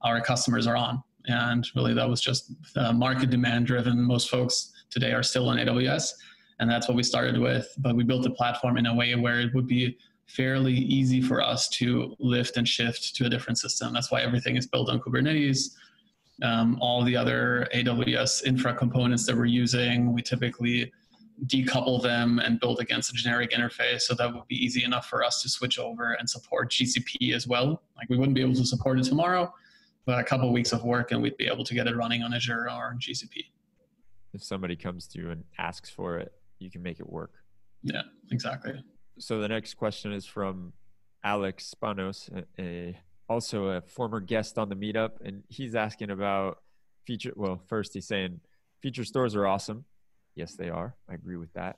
our customers are on. And really, that was just market demand driven. Most folks today are still on AWS. And that's what we started with. But we built the platform in a way where it would be fairly easy for us to lift and shift to a different system. That's why everything is built on Kubernetes. All the other AWS infra components that we're using, we typically decouple them and build against a generic interface. So that would be easy enough for us to switch over and support GCP as well. Like we wouldn't be able to support it tomorrow, but a couple of weeks of work and we'd be able to get it running on Azure or on GCP. If somebody comes to you and asks for it, you can make it work. Yeah, exactly. So the next question is from Alex Spanos, also a former guest on the meetup. And he's asking about feature. Well, first he's saying feature stores are awesome. Yes, they are. I agree with that,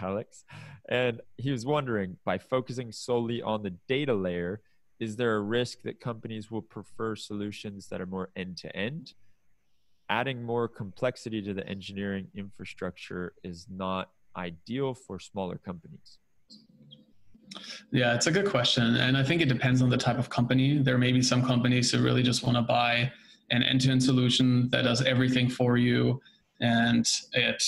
Alex. And he was wondering, by focusing solely on the data layer, is there a risk that companies will prefer solutions that are more end-to-end? Adding more complexity to the engineering infrastructure is not ideal for smaller companies. Yeah, it's a good question. And I think it depends on the type of company. There may be some companies who really just want to buy an end-to-end solution that does everything for you. And it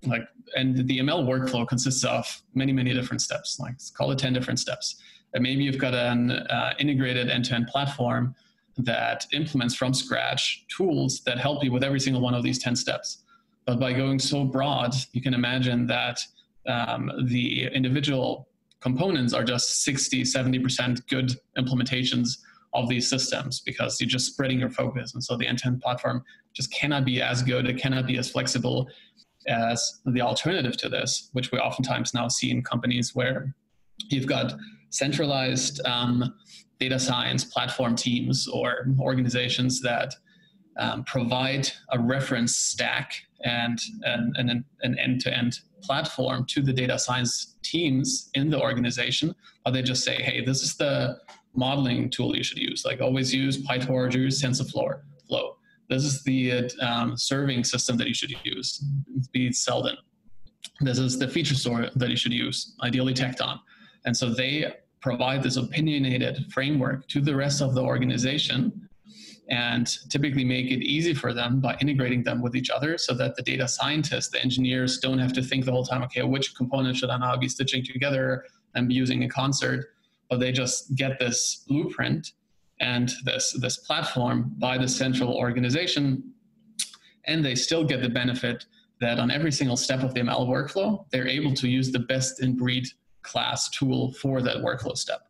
and the ML workflow consists of many, many different steps, like let's call it 10 different steps. And maybe you've got an integrated end-to-end platform that implements from scratch tools that help you with every single one of these 10 steps. But by going so broad, you can imagine that the individual components are just 60, 70% good implementations of these systems because you're just spreading your focus. And so the end-to-end platform just cannot be as good. It cannot be as flexible as the alternative to this, which we oftentimes now see in companies where you've got centralized data science platform teams or organizations that provide a reference stack and an end-to-end platform to the data science teams in the organization, or they just say, hey, this is the modeling tool you should use. Like always use PyTorch, use TensorFlow. This is the serving system that you should use, be Seldon. This is the feature store that you should use, ideally Tecton. And so they provide this opinionated framework to the rest of the organization and typically make it easy for them by integrating them with each other so that the data scientists, the engineers, don't have to think the whole time, okay, which component should I now be stitching together and be using in concert, but they just get this blueprint and this platform by the central organization, and they still get the benefit that on every single step of the ML workflow, they're able to use the best-in-breed class tool for that workflow step.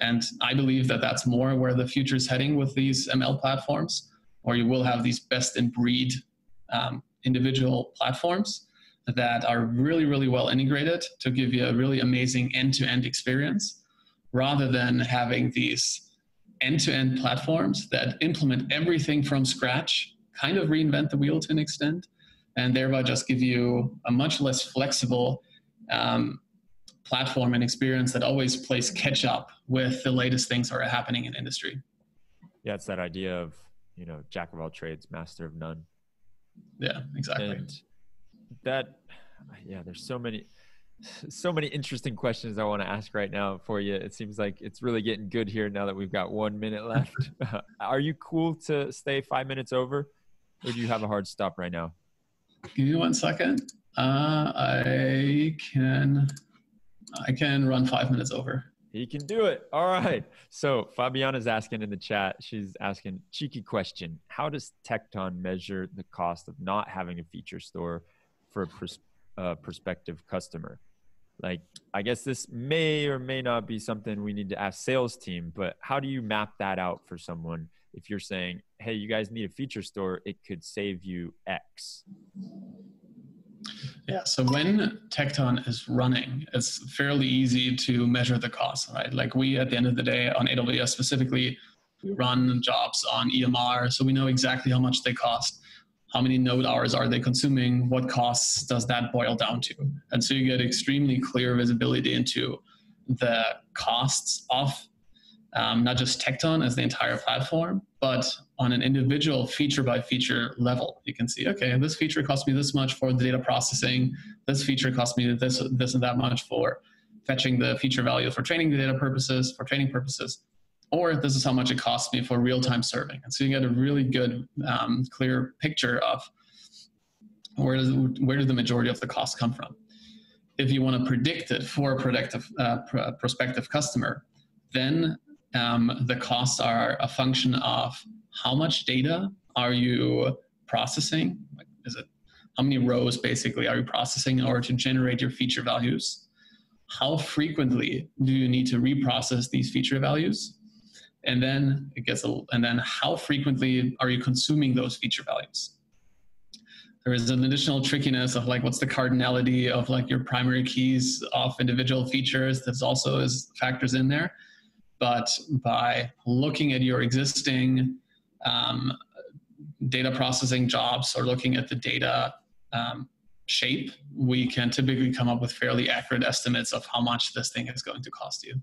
And I believe that that's more where the future is heading with these ML platforms, or you will have these best-in-breed individual platforms that are really, really well integrated to give you a really amazing end-to-end experience, rather than having these end-to-end platforms that implement everything from scratch, kind of reinvent the wheel to an extent, and thereby just give you a much less flexible platform and experience that always plays catch up with the latest things that are happening in industry. Yeah, it's that idea of, you know, jack of all trades, master of none. Yeah, exactly. And that, yeah, there's so many interesting questions I want to ask right now for you. It seems like it's really getting good here now that we've got 1 minute left. Are you cool to stay 5 minutes over, or do you have a hard stop right now? Give me 1 second. I can run 5 minutes over. He can do it. All right. So Fabiana's asking in the chat, she's asking, cheeky question. How does Tecton measure the cost of not having a feature store for a prospective customer? Like, I guess this may or may not be something we need to ask sales team, but how do you map that out for someone? If you're saying, hey, you guys need a feature store, it could save you X. Yeah, so when Tecton is running, it's fairly easy to measure the cost, right? Like we, at the end of the day, on AWS specifically, we run jobs on EMR, so we know exactly how much they cost, how many node hours are they consuming, what costs does that boil down to? And so you get extremely clear visibility into the costs of not just Tecton as the entire platform, but on an individual feature by feature level. You can see, okay, this feature cost me this much for the data processing. This feature cost me this and that much for fetching the feature value for training the data purposes, for training purposes, or this is how much it costs me for real-time serving. And so you get a really good, clear picture of where do the majority of the costs come from. If you want to predict it for a prospective customer, then the costs are a function of how much data are you processing? Like, is it how many rows basically are you processing in order to generate your feature values? How frequently do you need to reprocess these feature values? And then it gets and then how frequently are you consuming those feature values? There is an additional trickiness of like, what's the cardinality of like your primary keys of individual features? That's also factors in there. But by looking at your existing data processing jobs or looking at the data shape, we can typically come up with fairly accurate estimates of how much this thing is going to cost you.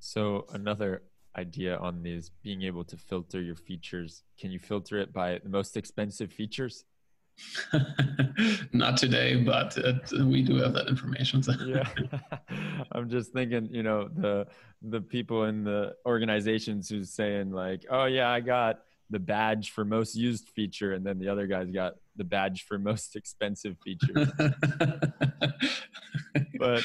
So another idea on this, being able to filter your features. Can you filter it by the most expensive features? Not today, but we do have that information. So. Yeah, I'm just thinking, you know, the people in the organizations who's saying like, oh yeah, I got the badge for most used feature, and then the other guy's got the badge for most expensive feature. But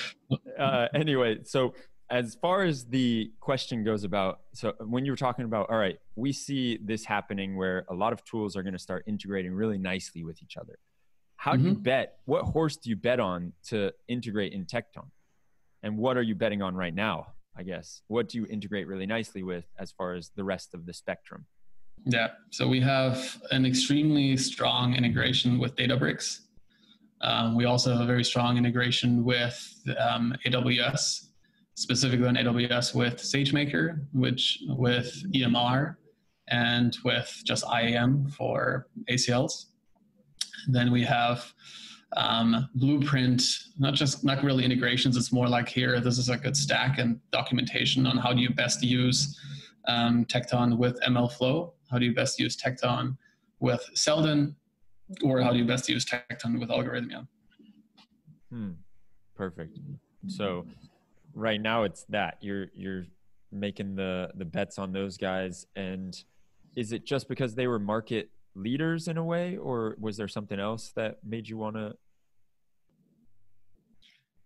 anyway, so as far as the question goes about, so when you were talking about, all right, we see this happening where a lot of tools are going to start integrating really nicely with each other. How do you bet, what horse do you bet on to integrate in Tecton? And what are you betting on right now, I guess? What do you integrate really nicely with as far as the rest of the spectrum? Yeah, so we have an extremely strong integration with Databricks. We also have a very strong integration with AWS. Specifically on AWS with SageMaker, with EMR, and with just IAM for ACLs. And then we have Blueprint, not really integrations, it's more like here, this is a good stack and documentation on how do you best use Tecton with MLflow, how do you best use Tecton with Seldon, or how do you best use Tecton with Algorithmia. Perfect. So right now it's that you're making the bets on those guys. And is it just because they were market leaders in a way, or was there something else that made you want to?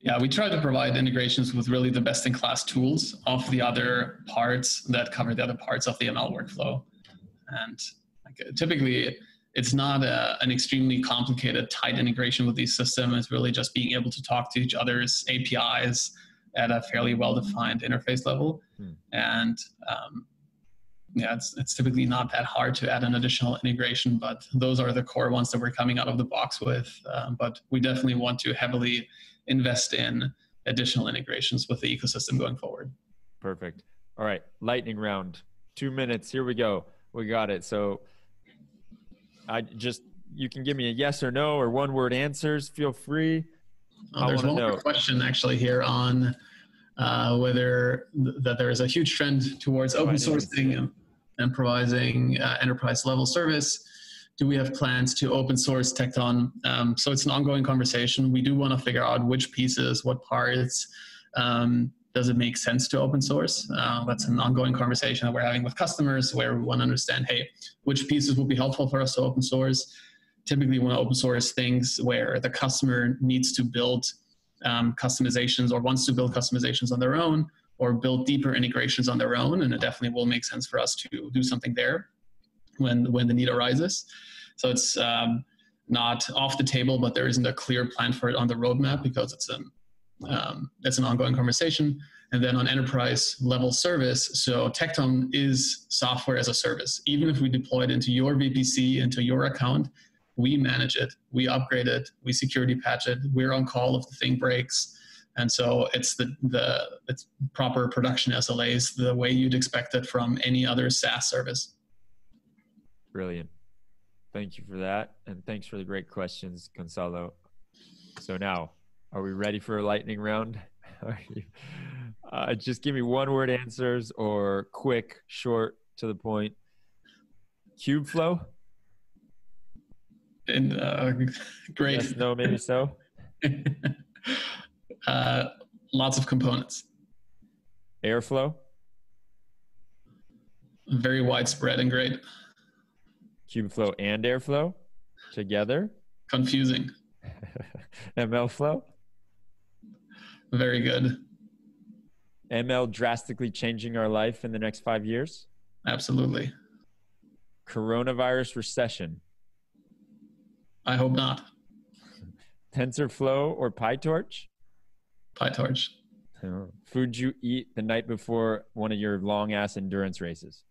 Yeah, we try to provide integrations with really the best in class tools of the other parts that cover the other parts of the ML workflow. And like, typically it's not an extremely complicated tight integration with these systems. It's really just being able to talk to each other's APIs at a fairly well-defined interface level. And yeah, it's typically not that hard to add an additional integration, but those are the core ones that we're coming out of the box with. But we definitely want to heavily invest in additional integrations with the ecosystem going forward. Perfect. All right, lightning round, 2 minutes, here we go. We got it. So I just, you can give me a yes or no or one word answers, feel free. Oh, there's one more question actually here on whether that there is a huge trend towards open sourcing and providing enterprise level service. Do we have plans to open source Tecton? So it's an ongoing conversation. We do want to figure out which pieces, what parts, does it make sense to open source? That's an ongoing conversation that we're having with customers where we want to understand, hey, which pieces will be helpful for us to open source? Typically we want to open source things where the customer needs to build customizations or wants to build customizations on their own or build deeper integrations on their own. And it definitely will make sense for us to do something there when the need arises. So it's not off the table, but there isn't a clear plan for it on the roadmap because it's an that's an ongoing conversation. And then on enterprise level service, so Tecton is software as a service. Even if we deploy it into your VPC, into your account, we manage it, we upgrade it, we security patch it, we're on call if the thing breaks. And so it's it's proper production SLAs, the way you'd expect it from any other SaaS service. Brilliant. Thank you for that. And thanks for the great questions, Gonzalo. So now, are we ready for a lightning round? Just give me one word answers or quick, short, to the point. Kubeflow? And, great. Yes, no, maybe so. Lots of components. Airflow? Very widespread and great. Kubeflow and Airflow together? Confusing. MLflow? Very good. ML drastically changing our life in the next 5 years? Absolutely. Coronavirus recession? I hope not. TensorFlow or PyTorch? PyTorch. Food you eat the night before one of your long ass endurance races?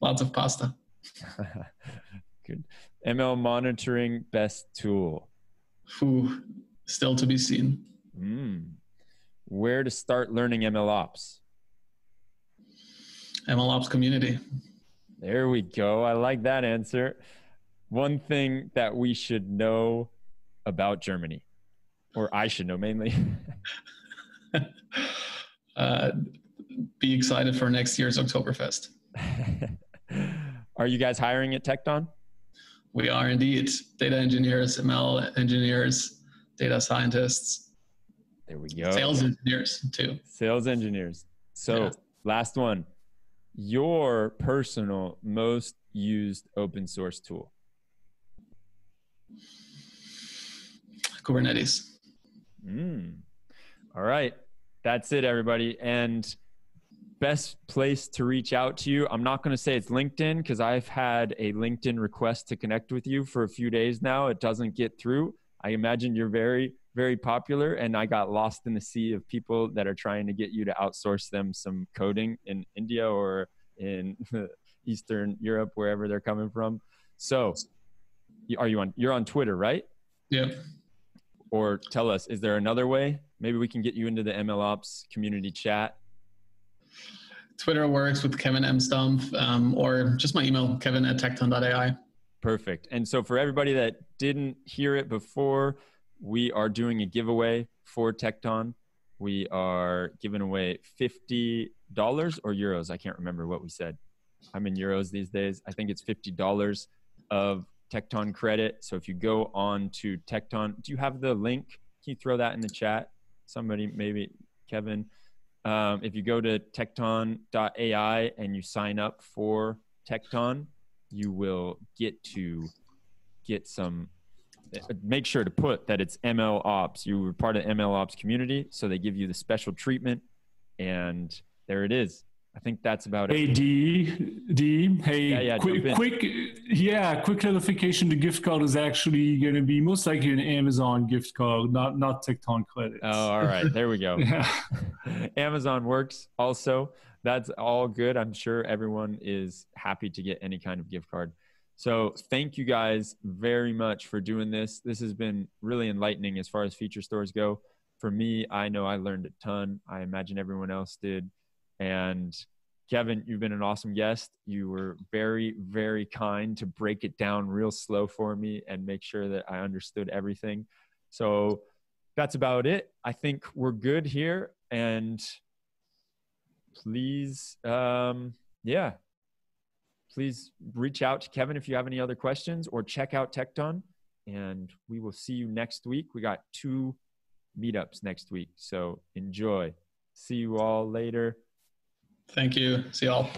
Lots of pasta. Good. ML monitoring best tool? Ooh, still to be seen. Where to start learning MLOps? MLOps.community. There we go. I like that answer. One thing that we should know about Germany, or I should know mainly. Be excited for next year's Oktoberfest. Are you guys hiring at Tecton? We are indeed. Data engineers, ML engineers, data scientists. There we go. Sales engineers too. Sales engineers. So yeah. Last one, your personal most used open source tool? Kubernetes. All right. That's it, everybody. And best place to reach out to you. I'm not going to say it's LinkedIn because I've had a LinkedIn request to connect with you for a few days now. It doesn't get through. I imagine you're very popular, and I got lost in the sea of people that are trying to get you to outsource them some coding in India or in Eastern Europe, wherever they're coming from. So you're on Twitter, right? Yep. Or tell us, is there another way? Maybe we can get you into the MLOps community chat. Twitter works with Kevin M. Stumpf, or just my email, kevin@tecton.ai. Perfect. And so for everybody that didn't hear it before, we are doing a giveaway for Tecton. We are giving away $50 or euros. I can't remember what we said. I'm in euros these days. I think it's $50 of Tecton credit. So if you go on to Tecton, do you have the link? Can you throw that in the chat? Somebody, maybe Kevin. If you go to Tecton.ai and you sign up for Tecton, you will get to make sure to put that it's MLOps. You were part of MLOps community, so they give you the special treatment, and there it is. I think that's about it. Hey, D, hey, yeah, quick clarification. The gift card is actually going to be most likely an Amazon gift card, not Tecton credits. Oh, all right. There we go. Yeah. Amazon works also. That's all good. I'm sure everyone is happy to get any kind of gift card. So thank you guys very much for doing this. This has been really enlightening as far as feature stores go. For me, I know I learned a ton. I imagine everyone else did. And Kevin, you've been an awesome guest. You were very, very kind to break it down real slow for me and make sure that I understood everything. So that's about it. I think we're good here. And please, please reach out to Kevin if you have any other questions, or check out Tecton. And we will see you next week. We got 2 meetups next week, so enjoy. See you all later. Thank you. See y'all.